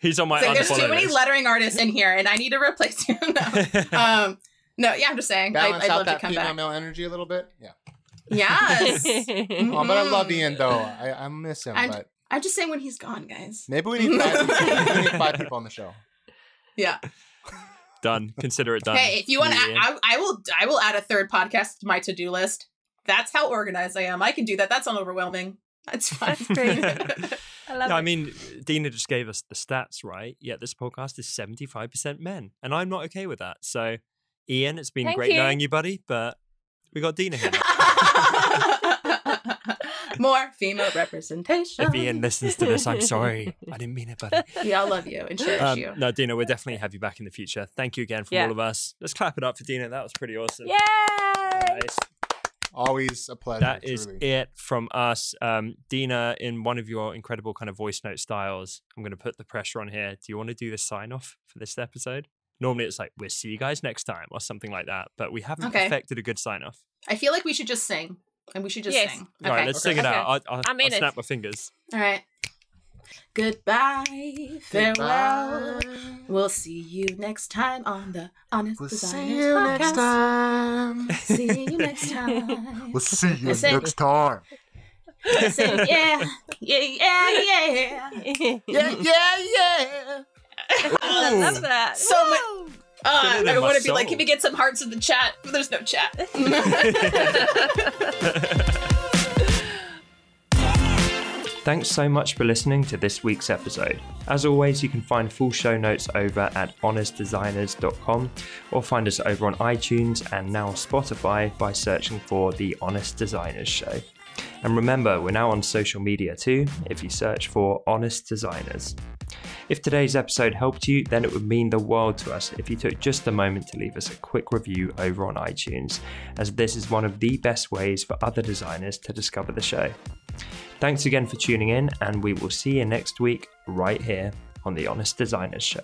He's on my unfollow list. There's too many lettering artists in here, and I need to replace him. No, yeah, I'm just saying. I'd love to come back. Balance out that female energy a little bit. Yeah. Yes. Oh, but I love Ian, though. I miss him, but I'm just saying when he's gone, guys. Maybe we need 5 people on the show. Yeah. Done. Consider it done. Hey, if you want to, I will add a 3rd podcast to my to-do list. That's how organized I am. I can do that. That's not overwhelming. That's fine. I mean, Dina just gave us the stats, right? Yeah, this podcast is 75% men, and I'm not okay with that. So, Ian, it's been great knowing you, buddy. But we got Dina here. More female representation. If Ian listens to this, I'm sorry. I didn't mean it, buddy. Yeah, I love you and cherish you. No, Dina, we'll definitely have you back in the future. Thank you again from all of us. Let's clap it up for Dina. That was pretty awesome. Yay! Nice. Always a pleasure. That is it from us. Dina, in one of your incredible kind of voice note styles, I'm going to put the pressure on here. Do you want to do the sign off for this episode? Normally it's like, we'll see you guys next time or something like that. But we haven't perfected a good sign off. I feel like we should just sing. And we should just sing. Okay. All right, let's sing it out. I'll snap my fingers. All right. Goodbye, farewell. We'll see you next time on the Honest Designers Podcast. See you next time. We'll see you next time. We'll see you next time. Yeah, yeah, yeah, yeah, yeah, yeah, yeah. I love that. So much. I want to be like, can we get some hearts in the chat? But there's no chat. Thanks so much for listening to this week's episode. As always, you can find full show notes over at honestdesigners.com or find us over on iTunes and now Spotify by searching for The Honest Designers Show. And remember, we're now on social media too, if you search for Honest Designers. If today's episode helped you, then it would mean the world to us if you took just a moment to leave us a quick review over on iTunes, as this is one of the best ways for other designers to discover the show. Thanks again for tuning in, and we will see you next week right here on The Honest Designers Show.